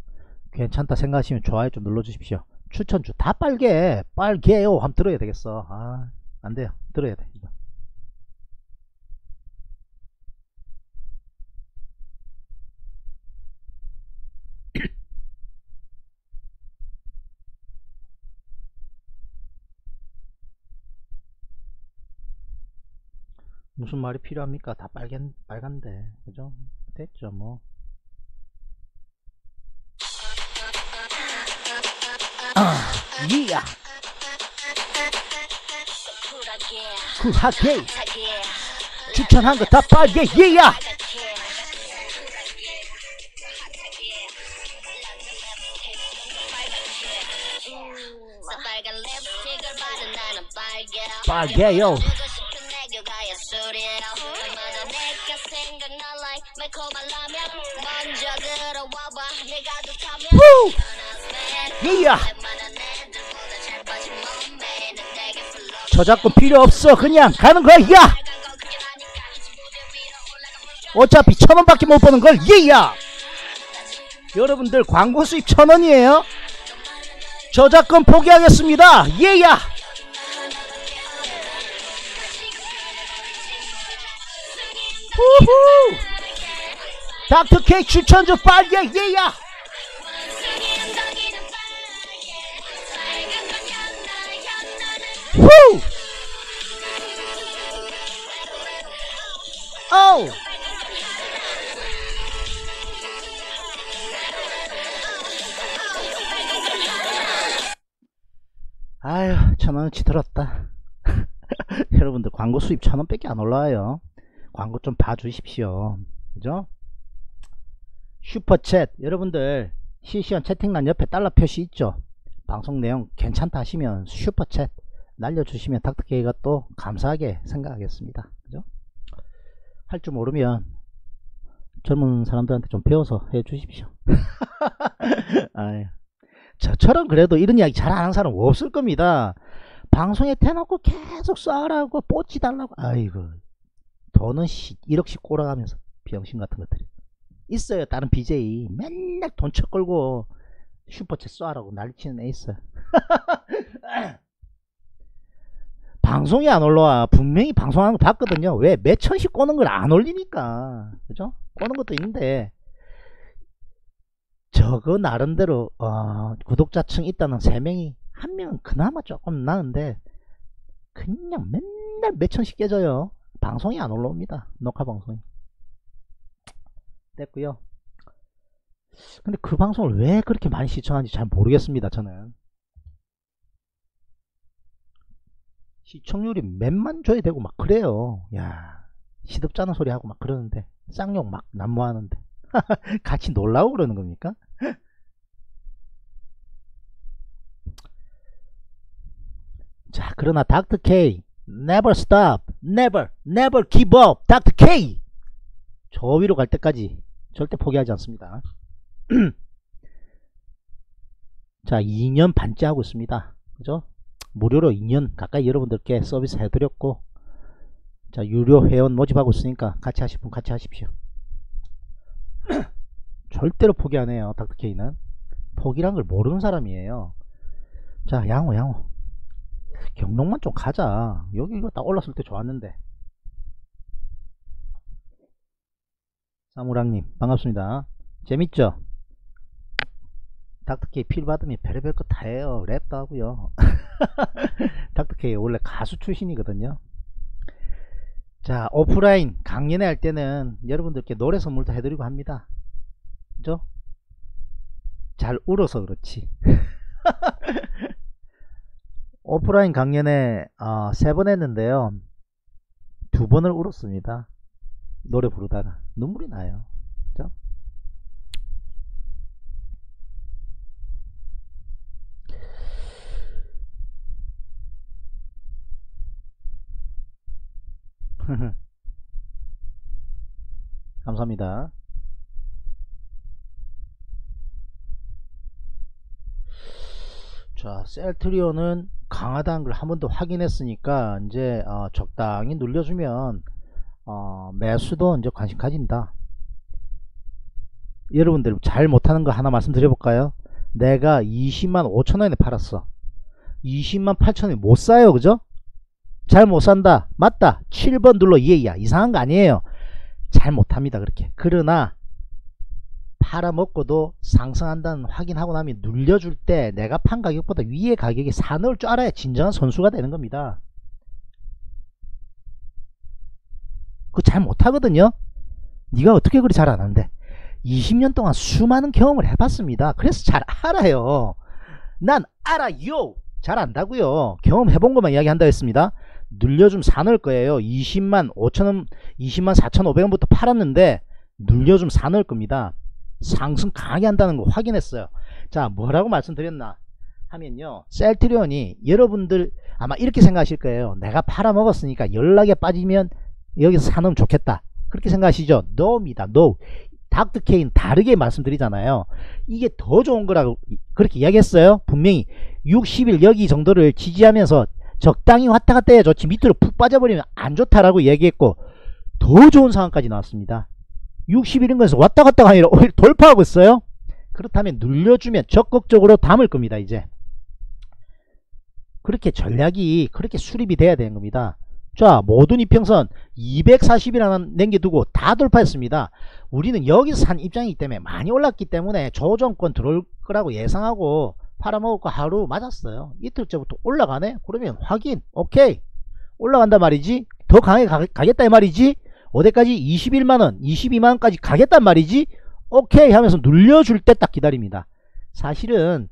괜찮다 생각하시면 좋아요 좀 눌러주십시오. 추천주 다 빨개. 빨개요. 한번 들어야 되겠어. 아, 안 돼요. 들어야 돼. 이거. 무슨 말이 필요합니까? 다 빨간, 빨간데. 그죠? 됐죠, 뭐. 아, 이야! 쿨하게! 추천한 거 다 빨개, 이야! 빨개요! 후! 이야! 저작권 필요 없어. 그냥 가는 거야. 야! 어차피 천 원밖에 못 버는 걸. 예야! 여러분들 광고 수입 천 원이에요. 저작권 포기하겠습니다. 예야! 후후! 닥터케이 추천 좀 빨리. 예야! 후! 오! 아유, 천원 지들었다. 여러분들 광고 수입 천원 밖에 안 올라와요. 광고 좀 봐주십시오. 그죠? 슈퍼챗. 여러분들 실시간 채팅란 옆에 달러 표시 있죠? 방송 내용 괜찮다 하시면 슈퍼챗 날려주시면 닥터케이가 또 감사하게 생각하겠습니다. 그죠? 할 줄 모르면 젊은 사람들한테 좀 배워서 해주십시오. 아유, 저처럼 그래도 이런 이야기 잘 안 하는 사람 없을 겁니다. 방송에 대놓고 계속 쏴라고 뽀찌 달라고. 아이고, 돈은 일억씩 꼬라가면서 병신 같은 것들이 있어요. 다른 비제이 맨날 돈 쳐 끌고 슈퍼챗 쏴라고 난리치는 애 있어요. 방송이 안 올라와. 분명히 방송하는 거 봤거든요. 왜? 몇 천씩 꼬는 걸 안 올리니까. 그죠? 꼬는 것도 있는데 저거 나름대로 어, 구독자층 있다는 세 명이 한 명은 그나마 조금 나은데 그냥 맨날 몇 천씩 깨져요. 방송이 안 올라옵니다. 녹화 방송이. 됐고요. 근데 그 방송을 왜 그렇게 많이 시청하는지 잘 모르겠습니다. 저는. 시청률이 몇만 줘야 되고 막 그래요. 야, 시덥잖은 소리하고 막 그러는데 쌍욕 막 난무하는데 같이 놀라고 그러는 겁니까? 자, 그러나 닥터케이 never stop, never, never give up. 닥터케이 저 위로 갈 때까지 절대 포기하지 않습니다. 자, 이 년 반째 하고 있습니다. 그죠? 무료로 이 년 가까이 여러분들께 서비스 해드렸고, 자, 유료 회원 모집하고 있으니까 같이 하실 분 같이 하십시오. 절대로 포기 안 해요. 닥터케이는 포기란 걸 모르는 사람이에요. 자, 양호 양호 경농만 좀 가자. 여기 이거 딱 올랐을 때 좋았는데. 사무랑님 반갑습니다. 재밌죠? 닥터케이 필 받으면 별의별 거 다 해요. 랩도 하고요. 닥터케이 원래 가수 출신이거든요. 자, 오프라인 강연회 할 때는 여러분들께 노래 선물도 해드리고 합니다. 그죠? 잘 울어서 그렇지. 오프라인 강연회 어, 세 번 했는데요. 두 번을 울었습니다. 노래 부르다가 눈물이 나요. 그죠? 감사합니다. 자, 셀트리온은 강하다는 걸 한 번 더 확인했으니까 이제 어, 적당히 눌려주면 어, 매수도 이제 관심 가진다. 여러분들 잘 못하는 거 하나 말씀드려볼까요? 내가 이십만 오천 원에 팔았어. 이십만 팔천 원에 못 사요. 그죠? 잘 못산다. 맞다. 칠 번 눌러. 예야. 이상한 거 아니에요. 잘 못합니다. 그렇게. 그러나 팔아먹고도 상승한다는 확인하고 나면 눌려줄 때 내가 판 가격보다 위의 가격에 사놓을 줄 알아야 진정한 선수가 되는 겁니다. 그거 잘 못하거든요. 네가 어떻게 그리 잘 아는데. 이십 년 동안 수많은 경험을 해봤습니다. 그래서 잘 알아요. 난 알아요. 잘 안다고요. 경험해본 것만 이야기한다 했습니다. 눌려주면 사놓을 거예요. 이십만 오천 원, 이십만 사천 오백 원부터 팔았는데 눌려주면 사놓을 겁니다. 상승 강하게 한다는 거 확인했어요. 자, 뭐라고 말씀드렸나 하면요, 셀트리온이 여러분들 아마 이렇게 생각하실 거예요. 내가 팔아먹었으니까 연락에 빠지면 여기서 사놓으면 좋겠다. 그렇게 생각하시죠? No입니다. No. 닥터케이는 다르게 말씀드리잖아요. 이게 더 좋은 거라고 그렇게 이야기했어요. 분명히 육십 일 여기 정도를 지지하면서 적당히 왔다 갔다 해야 좋지 밑으로 푹 빠져버리면 안 좋다라고 얘기했고 더 좋은 상황까지 나왔습니다. 육십일인가에서 왔다 갔다가 아니라 오히려 돌파하고 있어요. 그렇다면 눌려주면 적극적으로 담을 겁니다. 이제 그렇게 전략이 그렇게 수립이 돼야 되는 겁니다. 자, 모든 이평선 이백사십이라는 남겨두고 다 돌파했습니다. 우리는 여기서 산 입장이기 때문에 많이 올랐기 때문에 조정권 들어올 거라고 예상하고 팔아먹을 거 하루 맞았어요. 이틀째부터 올라가네? 그러면 확인. 오케이, 올라간단 말이지. 더 강하게 가, 가겠다 이 말이지. 어디까지? 이십일만원 이십이만원까지 가겠단 말이지. 오케이 하면서 눌려줄 때 딱 기다립니다. 사실은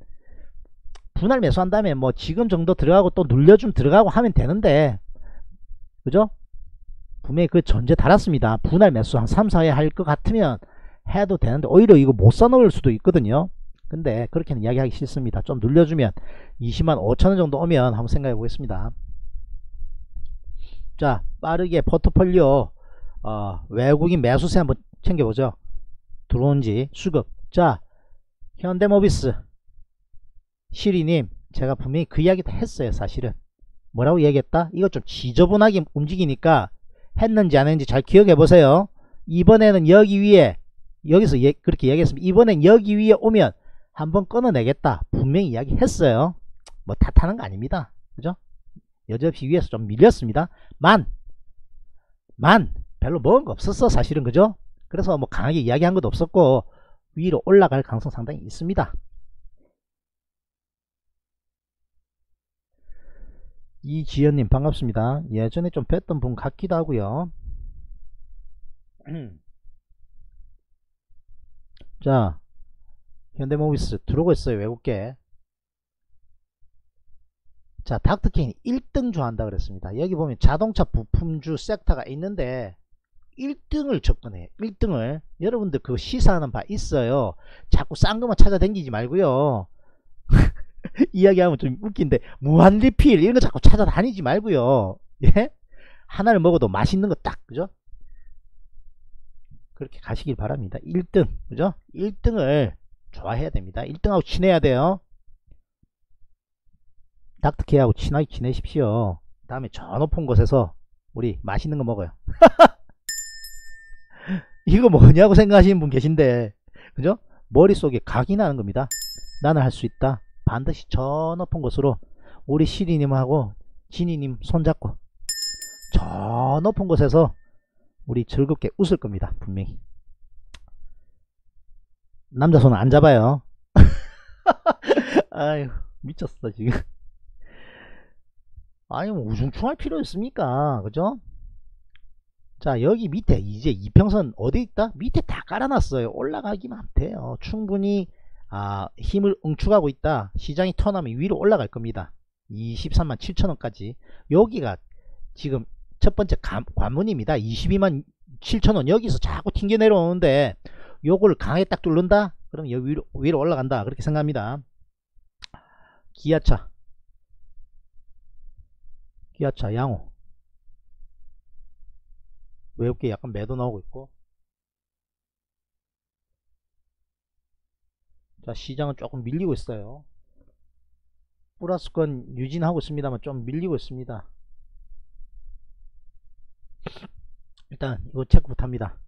분할 매수한 다음에 뭐 지금 정도 들어가고 또 눌려주면 들어가고 하면 되는데, 그죠? 분명히 그 전제 달았습니다. 분할 매수 한 삼, 사회 할 것 같으면 해도 되는데 오히려 이거 못 사놓을 수도 있거든요. 근데 그렇게는 이야기하기 싫습니다. 좀 눌려주면 이십만 오천원 정도 오면 한번 생각해 보겠습니다. 자, 빠르게 포트폴리오 어, 외국인 매수세 한번 챙겨보죠. 들어온지 수급. 자, 현대모비스 시리님, 제가 분명히 그 이야기도 했어요. 사실은 뭐라고 얘기했다? 이거 좀 지저분하게 움직이니까 했는지 안 했는지 잘 기억해 보세요. 이번에는 여기 위에, 여기서 예, 그렇게 얘기했습니다. 이번엔 여기 위에 오면 한번 끊어내겠다 분명히 이야기했어요. 뭐 탓하는 거 아닙니다. 그죠? 여지없이 위에서 좀 밀렸습니다. 만! 만! 별로 먹은 거 없었어 사실은. 그죠? 그래서 뭐 강하게 이야기한 것도 없었고 위로 올라갈 가능성 상당히 있습니다. 이지연님 반갑습니다. 예전에 좀 뵀던 분 같기도 하고요. 자, 현대모비스 들어오고 있어요. 외국계. 자, 닥터케이 일등 좋아한다 그랬습니다. 여기 보면 자동차 부품주 섹터가 있는데 일등을 접근해요. 일등을 여러분들 그 시사하는 바 있어요. 자꾸 싼 것만 찾아다니지 말고요. 이야기하면 좀 웃긴데 무한리필 이런 거 자꾸 찾아다니지 말고요. 예? 하나를 먹어도 맛있는 거 딱, 그죠? 그렇게 가시길 바랍니다. 일등, 그죠? 일등을 좋아해야 됩니다. 일등하고 친해야 돼요. 닥터케이하고 친하게 지내십시오. 다음에 저 높은 곳에서 우리 맛있는 거 먹어요. 이거 뭐냐고 생각하시는 분 계신데, 그죠? 머릿속에 각이 나는 겁니다. 나는 할 수 있다. 반드시 저 높은 곳으로 우리 시리님하고 진이님 손잡고 저 높은 곳에서 우리 즐겁게 웃을 겁니다. 분명히. 남자 손은 안 잡아요. 아유, 미쳤어 지금. 아니 뭐 우중충할 필요 있습니까? 그죠? 자, 여기 밑에 이제 이평선 어디 있다? 밑에 다 깔아놨어요. 올라가기만 돼요. 충분히 아, 힘을 응축하고 있다. 시장이 턴하면 위로 올라갈 겁니다. 이십삼만 칠천원까지 여기가 지금 첫번째 관문입니다. 이십이만 칠천원 여기서 자꾸 튕겨 내려오는데 요걸 강하게 딱 뚫는다? 그럼 여기 위로, 위로 올라간다 그렇게 생각합니다. 기아차 기아차 양호 외국계 약간 매도 나오고 있고. 자, 시장은 조금 밀리고 있어요. 플러스권 유진하고 있습니다만 좀 밀리고 있습니다. 일단 이거 체크부터 합니다.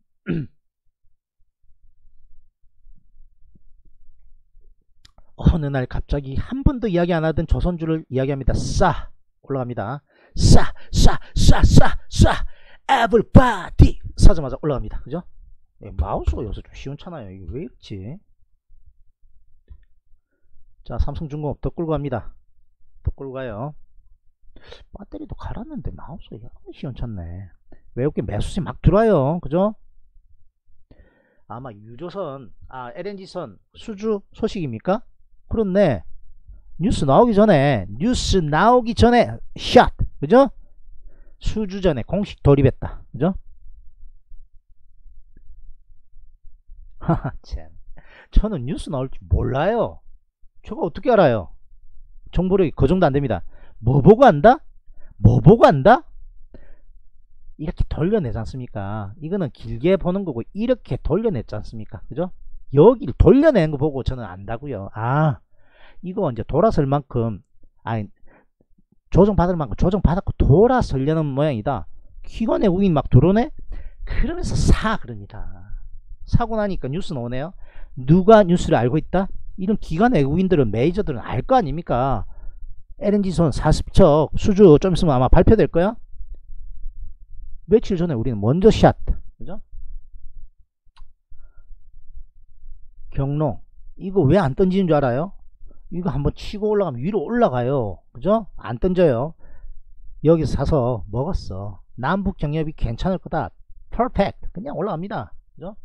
어느 날 갑자기 한 번도 이야기 안 하던 조선주를 이야기합니다. 싸 올라갑니다. 싸 싸 싸 싸 싸 에브리바디 사자마자 올라갑니다. 그죠? 마우스가 여기서 좀 시원찮아요. 이게 왜 이렇지? 자, 삼성중공업 더 끌고 갑니다. 더 끌고 가요. 배터리도 갈았는데 마우스가 너무 시원찮네. 외국계 매수세 막 들어와요. 그죠? 아마 유조선, 아 엘엔지선 수주 소식입니까? 그렇네. 뉴스 나오기 전에, 뉴스 나오기 전에 샷! 그죠? 수주 전에 공식 돌입했다. 그죠? 하하 참, 저는 뉴스 나올지 몰라요. 저거 어떻게 알아요? 정보력이 그 정도 안됩니다. 뭐 보고 안다? 뭐 보고 안다? 이렇게 돌려내지 않습니까? 이거는 길게 보는 거고 이렇게 돌려냈지 않습니까? 그죠? 여기를 돌려내는 거 보고 저는 안다고요. 아, 이거 이제 돌아설 만큼, 아니 조정받을 만큼 조정받았고 돌아서려는 모양이다. 기관 외국인 막 들어오네? 그러면서 사 그럽니다. 사고 나니까 뉴스는 오네요. 누가 뉴스를 알고 있다? 이런 기관 외국인들은 메이저들은 알 거 아닙니까? 엘엔지선 사십 척 수주 좀 있으면 아마 발표될 거야? 며칠 전에 우리는 먼저 샷, 그죠? 경농 이거 왜 안 던지는 줄 알아요? 이거 한번 치고 올라가면 위로 올라가요, 그죠? 안 던져요. 여기서 사서 먹었어. 남북 경협이 괜찮을 거다. 퍼펙트. 그냥 올라갑니다, 그죠?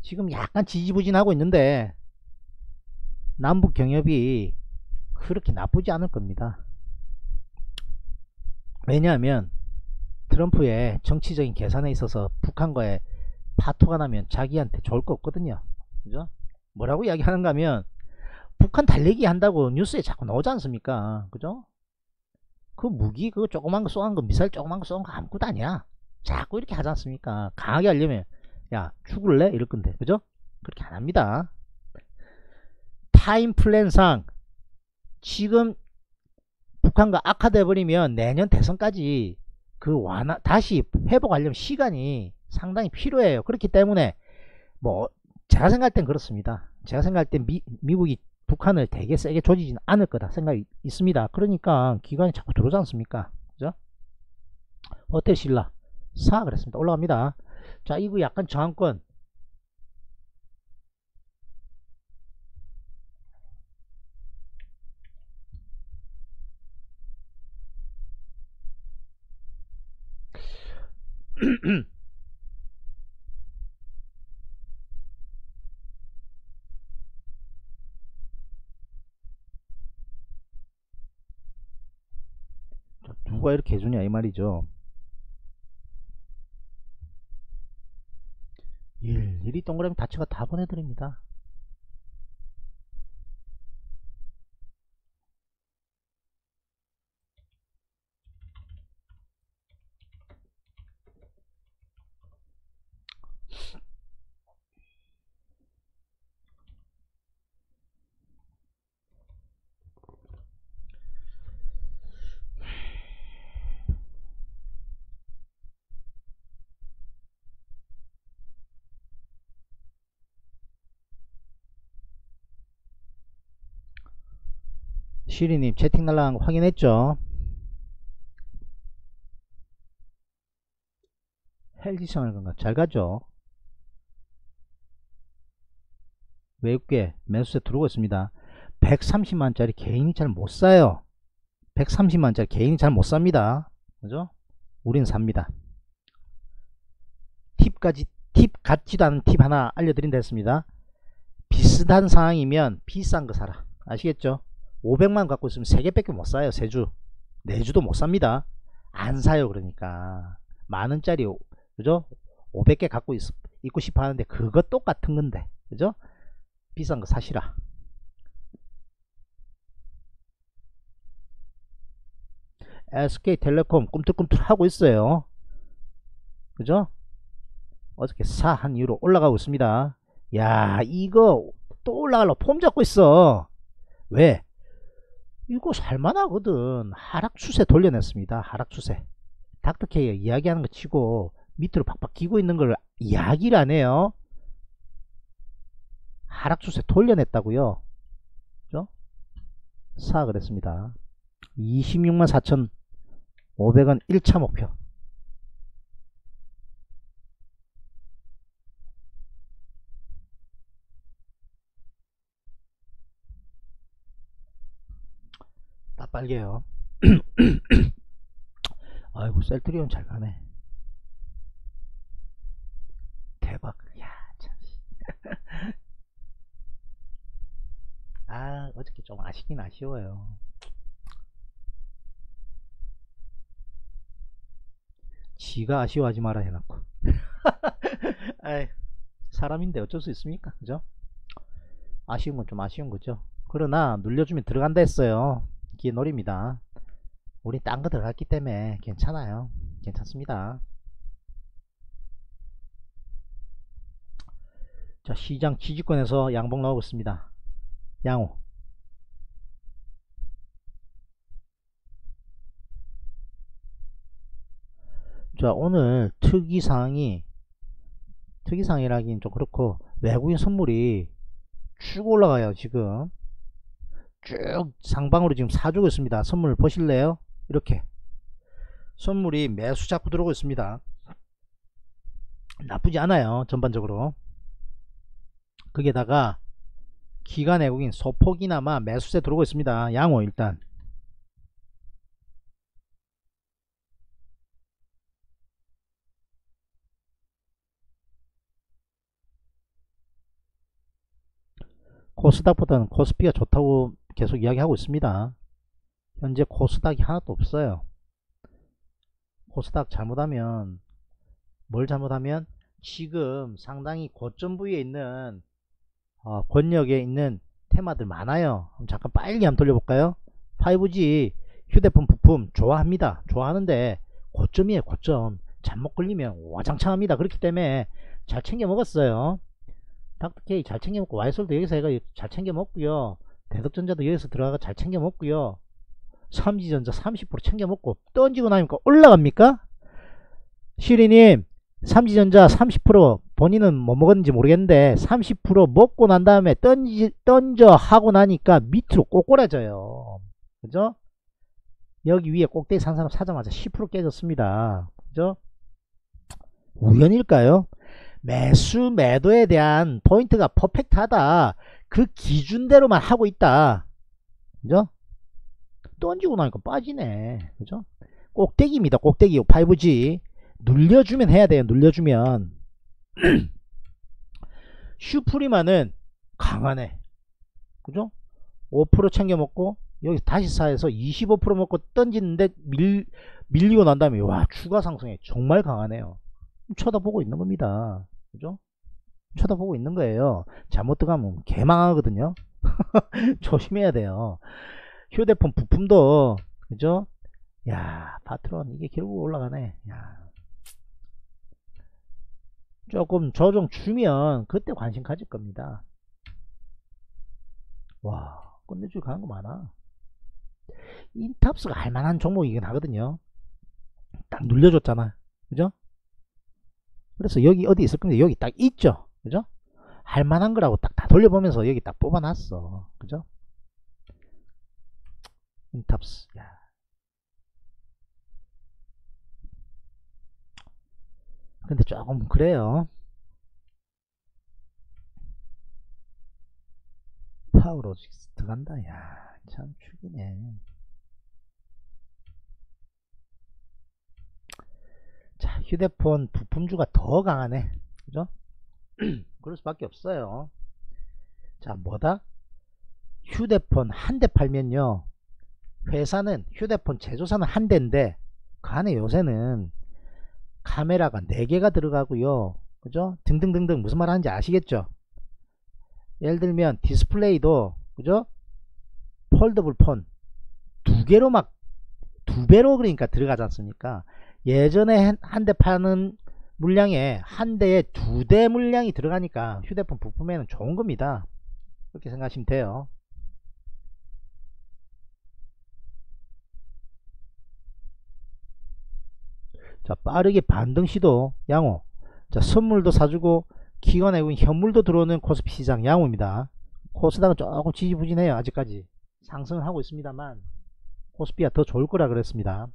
지금 약간 지지부진하고 있는데 남북 경협이 그렇게 나쁘지 않을 겁니다. 왜냐하면 트럼프의 정치적인 계산에 있어서 북한과의 파토가 나면 자기한테 좋을 거 없거든요, 그죠? 뭐라고 이야기하는가 하면 북한 달리기 한다고 뉴스에 자꾸 나오지 않습니까, 그죠? 그 무기 그거 조그만 거 쏘는 거 미사일 조그만 거 쏘는 거 아무것도 아니야. 자꾸 이렇게 하지 않습니까? 강하게 하려면 야 죽을래? 이럴 건데, 그죠? 그렇게 안 합니다. 타임 플랜상 지금 북한과 악화돼 버리면 내년 대선까지 그 완화 다시 회복하려면 시간이 상당히 필요해요. 그렇기 때문에 뭐 제가 생각할 땐 그렇습니다. 제가 생각할 땐 미, 미국이 북한을 되게 세게 조지진 않을 거다 생각이 있습니다. 그러니까 기관이 자꾸 들어오지 않습니까, 그죠? 호텔신라 사 그랬습니다. 올라갑니다. 자, 이거 약간 저항권 누가 이렇게 해주냐 이 말이죠. 일일이 동그라미 다쳐가 다 보내드립니다. 시리님 채팅 날라간 거 확인했죠? 헬기상을 건가? 잘 가죠? 외국계 매수세 들어오고 있습니다. 백삼십만짜리 개인이 잘 못 사요. 백삼십만짜리 개인이 잘 못 삽니다, 그죠? 우린 삽니다. 팁까지 팁 같지도 않은 팁 하나 알려드린 데 했습니다. 비슷한 상황이면 비싼 거 사라. 아시겠죠? 오백만 갖고 있으면 세 개 밖에 못 사요. 세 주 네 주도 못 삽니다. 안 사요. 그러니까 만원짜리, 그죠? 오백 개 갖고 있, 있고 싶어 하는데 그것 똑같은 건데, 그죠? 비싼 거 사시라. 에스케이텔레콤 꿈틀꿈틀 하고 있어요, 그죠? 어저께 사 한 이후로 올라가고 있습니다. 야, 이거 또 올라가려고 폼 잡고 있어. 왜? 이거 살만하거든. 하락 추세 돌려냈습니다. 하락 추세. 닥터케이가 이야기하는 거 치고 밑으로 박박 기고 있는 걸 이야기를 안 해요. 하락 추세 돌려냈다고요, 그죠? 사 그랬습니다. 이십육만 사천오백 원 일 차 목표. 다 빨개요. 아이고, 셀트리온 잘 가네. 대박. 야, 참. 아, 어저께 좀 아쉽긴 아쉬워요. 지가 아쉬워하지 마라 해놓고. 아이, 사람인데 어쩔 수 있습니까, 그죠? 아쉬운 건 좀 아쉬운 거죠. 그러나 눌려주면 들어간다 했어요. 기회 노립니다. 우리 딴 거 들어갔기 때문에 괜찮아요. 괜찮습니다. 자, 시장 지지권에서 양봉 나오고 있습니다. 양호. 자, 오늘 특이사항이, 특이사항이라긴 좀 그렇고, 외국인 선물이 쭉 올라가요. 지금 쭉 상방으로 지금 사주고 있습니다. 선물 보실래요? 이렇게 선물이 매수 자꾸 들어오고 있습니다. 나쁘지 않아요, 전반적으로. 거기에다가 기관 외국인 소폭이나마 매수세 들어오고 있습니다. 양호. 일단 코스닥보다는 코스피가 좋다고 계속 이야기하고 있습니다. 현재 코스닥이 하나도 없어요. 코스닥 잘못하면, 뭘 잘못하면, 지금 상당히 고점 부위에 있는 어, 권역에 있는 테마들 많아요. 잠깐 빨리 한번 돌려볼까요? 파이브 지 휴대폰 부품 좋아합니다. 좋아하는데 고점이에요. 고점. 잘못 걸리면 와장창합니다. 그렇기 때문에 잘 챙겨 먹었어요. 닥터케이 잘 챙겨 먹고, 와이솔도 여기서 얘가 잘 챙겨 먹고요. 대덕전자도 여기서 들어가 잘 챙겨 먹고요. 삼지전자 삼십 퍼센트 챙겨 먹고, 던지고 나니까 올라갑니까? 시리님, 삼지전자 삼십 퍼센트 본인은 뭐 먹었는지 모르겠는데 삼십 퍼센트 먹고 난 다음에 던지, 던져 하고 나니까 밑으로 꼬꼬라져요. 그죠? 여기 위에 꼭대기 산 사람 사자마자 십 퍼센트 깨졌습니다. 그죠? 우연일까요? 매수 매도에 대한 포인트가 퍼펙트하다. 그 기준대로만 하고 있다. 그죠? 던지고 나니까 빠지네. 그죠? 꼭대기입니다. 꼭대기. 파이브 지 눌려주면 해야 돼요. 눌려주면. 슈프리마는 강하네. 그죠? 오 퍼센트 챙겨 먹고 여기 다시 사에서 이십오 퍼센트 먹고 던지는데 밀, 밀리고 난 다음에 와, 추가 상승에 정말 강하네요. 쳐다보고 있는 겁니다. 그죠? 쳐다보고 있는 거예요. 잘못 들어가면 개망하거든요. 조심해야 돼요. 휴대폰 부품도, 그죠? 야, 파트론 이게 결국 올라가네. 야, 조금 조정 주면 그때 관심 가질 겁니다. 와, 끝내줄 가는 거 많아. 인탑스가 할만한 종목이긴 하거든요. 딱 눌려줬잖아. 그죠? 그래서 여기 어디 있을 건데 여기 딱 있죠. 그죠? 할만한 거라고 딱 다 돌려보면서 여기 딱 뽑아놨어. 그죠? 인탑스. 야, 근데 조금 그래요. 파워로직스 들어간다. 야, 참 죽이네. 자, 휴대폰 부품주가 더 강하네. 그죠? 그럴 수밖에 없어요. 자, 뭐다? 휴대폰 한 대 팔면요, 회사는, 휴대폰 제조사는 한 대인데 그 안에 요새는 카메라가 네 개가 들어가고요. 그죠? 등등등등. 무슨 말 하는지 아시겠죠? 예를 들면 디스플레이도, 그죠? 폴더블 폰 두 개로 막 두 배로 그러니까 들어가지 않습니까? 예전에 한 대 파는 물량에 한 대에 두 대 물량이 들어가니까 휴대폰 부품에는 좋은 겁니다. 그렇게 생각하시면 돼요. 자, 빠르게 반등 시도 양호. 자, 선물도 사주고 기관 외국인 현물도 들어오는 코스피 시장 양호입니다. 코스닥은 조금 지지부진해요. 아직까지 상승을 하고 있습니다만 코스피가 더 좋을 거라 그랬습니다.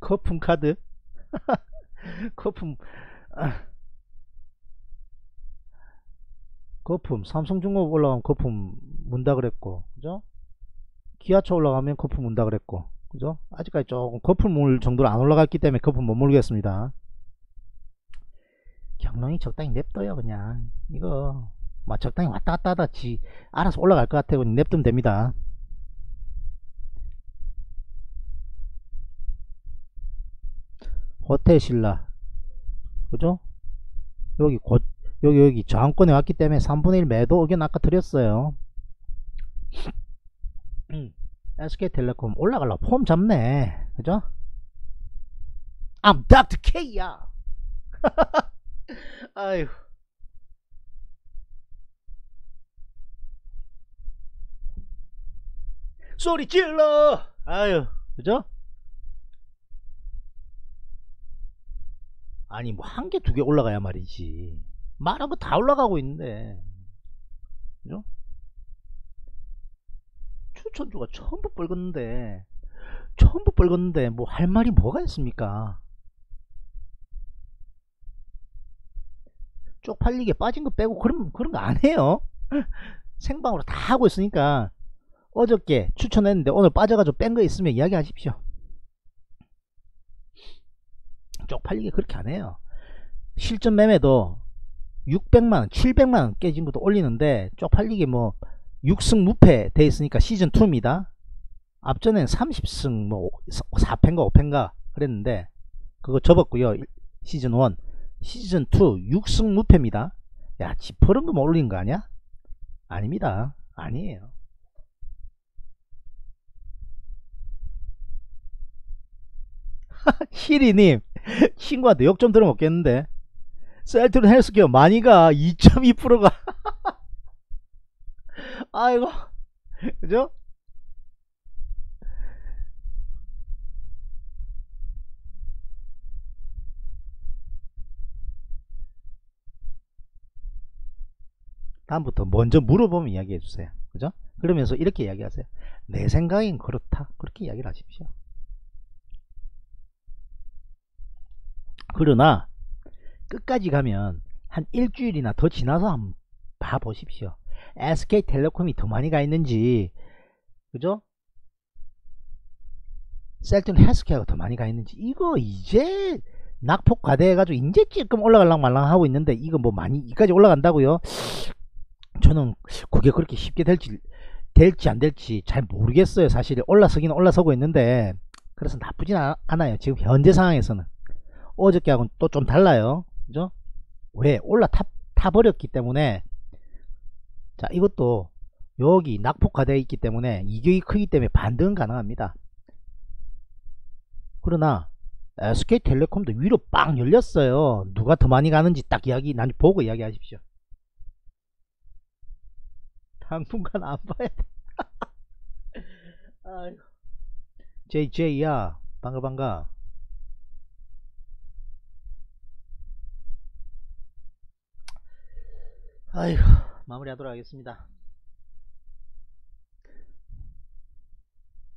거품 카드. 거품. 아, 거품. 삼성중공업 올라가면 거품 문다 그랬고, 그죠? 기아차 올라가면 거품 문다 그랬고, 그죠? 아직까지 조금 거품 물 정도로 안 올라갔기 때문에 거품 못 물겠습니다. 경농이 적당히 냅둬요. 그냥 이거 막 적당히 왔다 갔다 하다 지 알아서 올라갈 것 같아요. 냅두면 됩니다. 호텔신라, 그죠? 여기 곧 여기 여기 저항권에 왔기 때문에 삼분의 일 매도 의견 아까 드렸어요. 에스케이텔레콤 올라가려 폼 잡네. 그죠? I'm 닥터케이야. 아유, 소리 질러! 아유, 그죠? 아니 뭐 한 개 두 개 올라가야 말이지. 말하고 다 올라가고 있는데, 그죠? 추천주가 전부 뻘겋는데, 전부 뻘겋는데 뭐 할 말이 뭐가 있습니까? 쪽팔리게 빠진 거 빼고 그런, 그런 거 안 해요. 생방으로 다 하고 있으니까. 어저께 추천했는데 오늘 빠져가지고 뺀 거 있으면 이야기하십시오. 쪽팔리게 그렇게 안 해요. 실전 매매도 육백만 원, 칠백만 원 깨진 것도 올리는데 쪽팔리게 뭐 육 승 무패 돼 있으니까 시즌 투입니다. 앞전엔 삼십 승 뭐 사 패인가 오 패인가 그랬는데 그거 접었고요. 시즌 일, 시즌 이 육 승 무패입니다. 야, 지퍼런 거 뭐 올린 거 아니야? 아닙니다. 아니에요. 시리님 친구한테 욕 좀 들어먹겠는데. 셀트리온 헬스케어 많이가 이 점 이 퍼센트가 아이고, 그죠? 다음부터 먼저 물어보면 이야기해주세요. 그죠? 그러면서 이렇게 이야기하세요. 내 생각엔 그렇다. 그렇게 이야기를 하십시오. 그러나 끝까지 가면 한 일주일이나 더 지나서 한번 봐보십시오. 에스케이텔레콤이 더 많이 가 있는지, 그죠? 셀트리온 헬스케어가 더 많이 가 있는지, 이거 이제 낙폭 과대해가지고 이제 조금 올라갈랑 말랑 하고 있는데, 이거 뭐 많이 이까지 올라간다고요? 저는 그게 그렇게 쉽게 될지 될지 안 될지 잘 모르겠어요. 사실 올라서긴 올라서고 있는데, 그래서 나쁘진 않아요. 지금 현재 상황에서는. 어저께하고는 또 좀 달라요. 그죠? 왜? 올라타 버렸기 때문에. 자, 이것도 여기 낙폭화되어 있기 때문에 이격이 크기 때문에 반등 가능합니다. 그러나 에스케이텔레콤도 위로 빵 열렸어요. 누가 더 많이 가는지 딱 이야기 난 보고 이야기 하십시오. 당분간 안 봐야 돼. 아이고. 제이제이야, 반가 반가. 아이고, 마무리하도록 하겠습니다.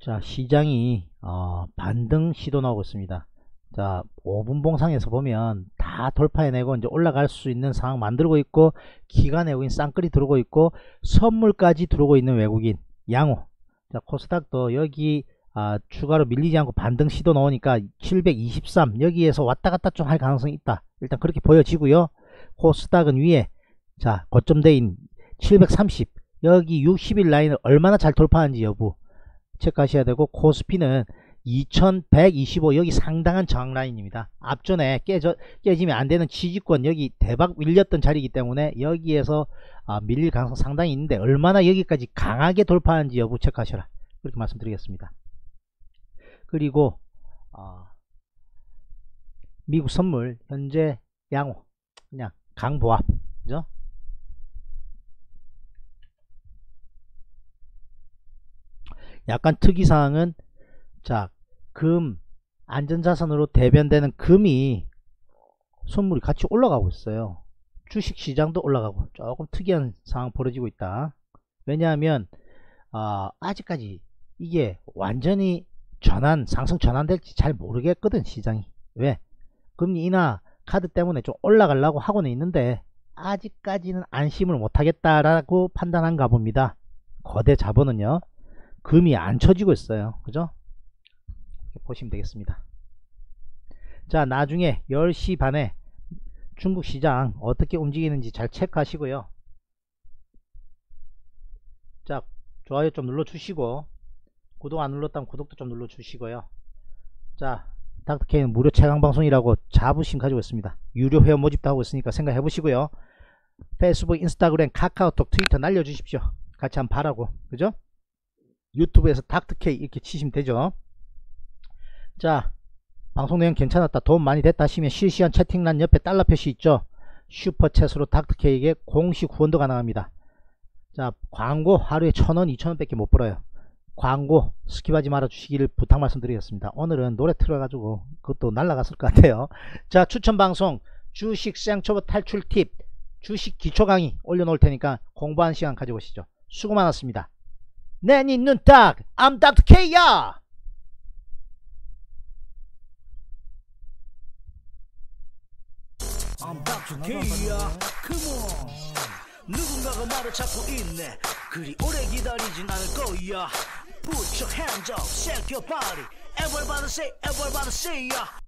자, 시장이 어, 반등 시도 나오고 있습니다. 자, 오 분 봉상에서 보면 다 돌파해내고 이제 올라갈 수 있는 상황 만들고 있고, 기관 외국인 쌍끌이 들어오고 있고, 선물까지 들어오고 있는 외국인 양호. 자, 코스닥도 여기 아, 추가로 밀리지 않고 반등 시도 나오니까 칠백이십삼 여기에서 왔다갔다 좀 할 가능성이 있다. 일단 그렇게 보여지고요. 코스닥은 위에 자, 고점대인 칠백삼십 여기 육십 일 라인을 얼마나 잘 돌파하는지 여부 체크하셔야 되고, 코스피는 이천백이십오 여기 상당한 저항 라인입니다. 앞전에 깨져, 깨지면 안되는 지지권 여기 대박 밀렸던 자리이기 때문에 여기에서 아, 밀릴 가능성 상당히 있는데 얼마나 여기까지 강하게 돌파하는지 여부 체크하셔라. 그렇게 말씀드리겠습니다. 그리고 어, 미국 선물 현재 양호 그냥 강보합, 그죠? 약간 특이사항은, 자, 금, 안전자산으로 대변되는 금이, 선물이 같이 올라가고 있어요. 주식시장도 올라가고, 조금 특이한 상황 벌어지고 있다. 왜냐하면, 어, 아직까지 이게 완전히 전환, 상승 전환될지 잘 모르겠거든, 시장이. 왜? 금리 인하 카드 때문에 좀 올라가려고 하고는 있는데, 아직까지는 안심을 못하겠다라고 판단한가 봅니다. 거대 자본은요. 금이 안 쳐지고 있어요. 그죠? 이렇게 보시면 되겠습니다. 자, 나중에 열 시 반에 중국 시장 어떻게 움직이는지 잘 체크하시고요. 자, 좋아요 좀 눌러주시고, 구독 안 눌렀다면 구독도 좀 눌러주시고요. 자, 닥터케이는 무료 최강방송이라고 자부심 가지고 있습니다. 유료 회원 모집도 하고 있으니까 생각해 보시고요. 페이스북, 인스타그램, 카카오톡, 트위터 날려주십시오. 같이 한번 봐라고. 그죠? 유튜브에서 닥터케이 이렇게 치시면 되죠. 자, 방송 내용 괜찮았다, 도움 많이 됐다 하시면 실시간 채팅란 옆에 달러 표시 있죠. 슈퍼챗으로 닥터케이에게 공식 후원도 가능합니다. 자, 광고 하루에 천 원, 이천 원 밖에 못 벌어요. 광고 스킵하지 말아 주시기를 부탁 말씀드리겠습니다. 오늘은 노래 틀어가지고 그것도 날라갔을 것 같아요. 자, 추천방송 주식 시장 초보 탈출 팁 주식 기초 강의 올려놓을 테니까 공부하는 시간 가지고 오시죠. 수고 많았습니다. 내 니 눈 딱 I'm 닥터케이야. I'm 닥터케이야. Come on. 누군가가 말을 찾고 있네. 그리 오래 기다리진 않을 거야. Put your hands up, shake your body. Everybody say, everybody say, yeah.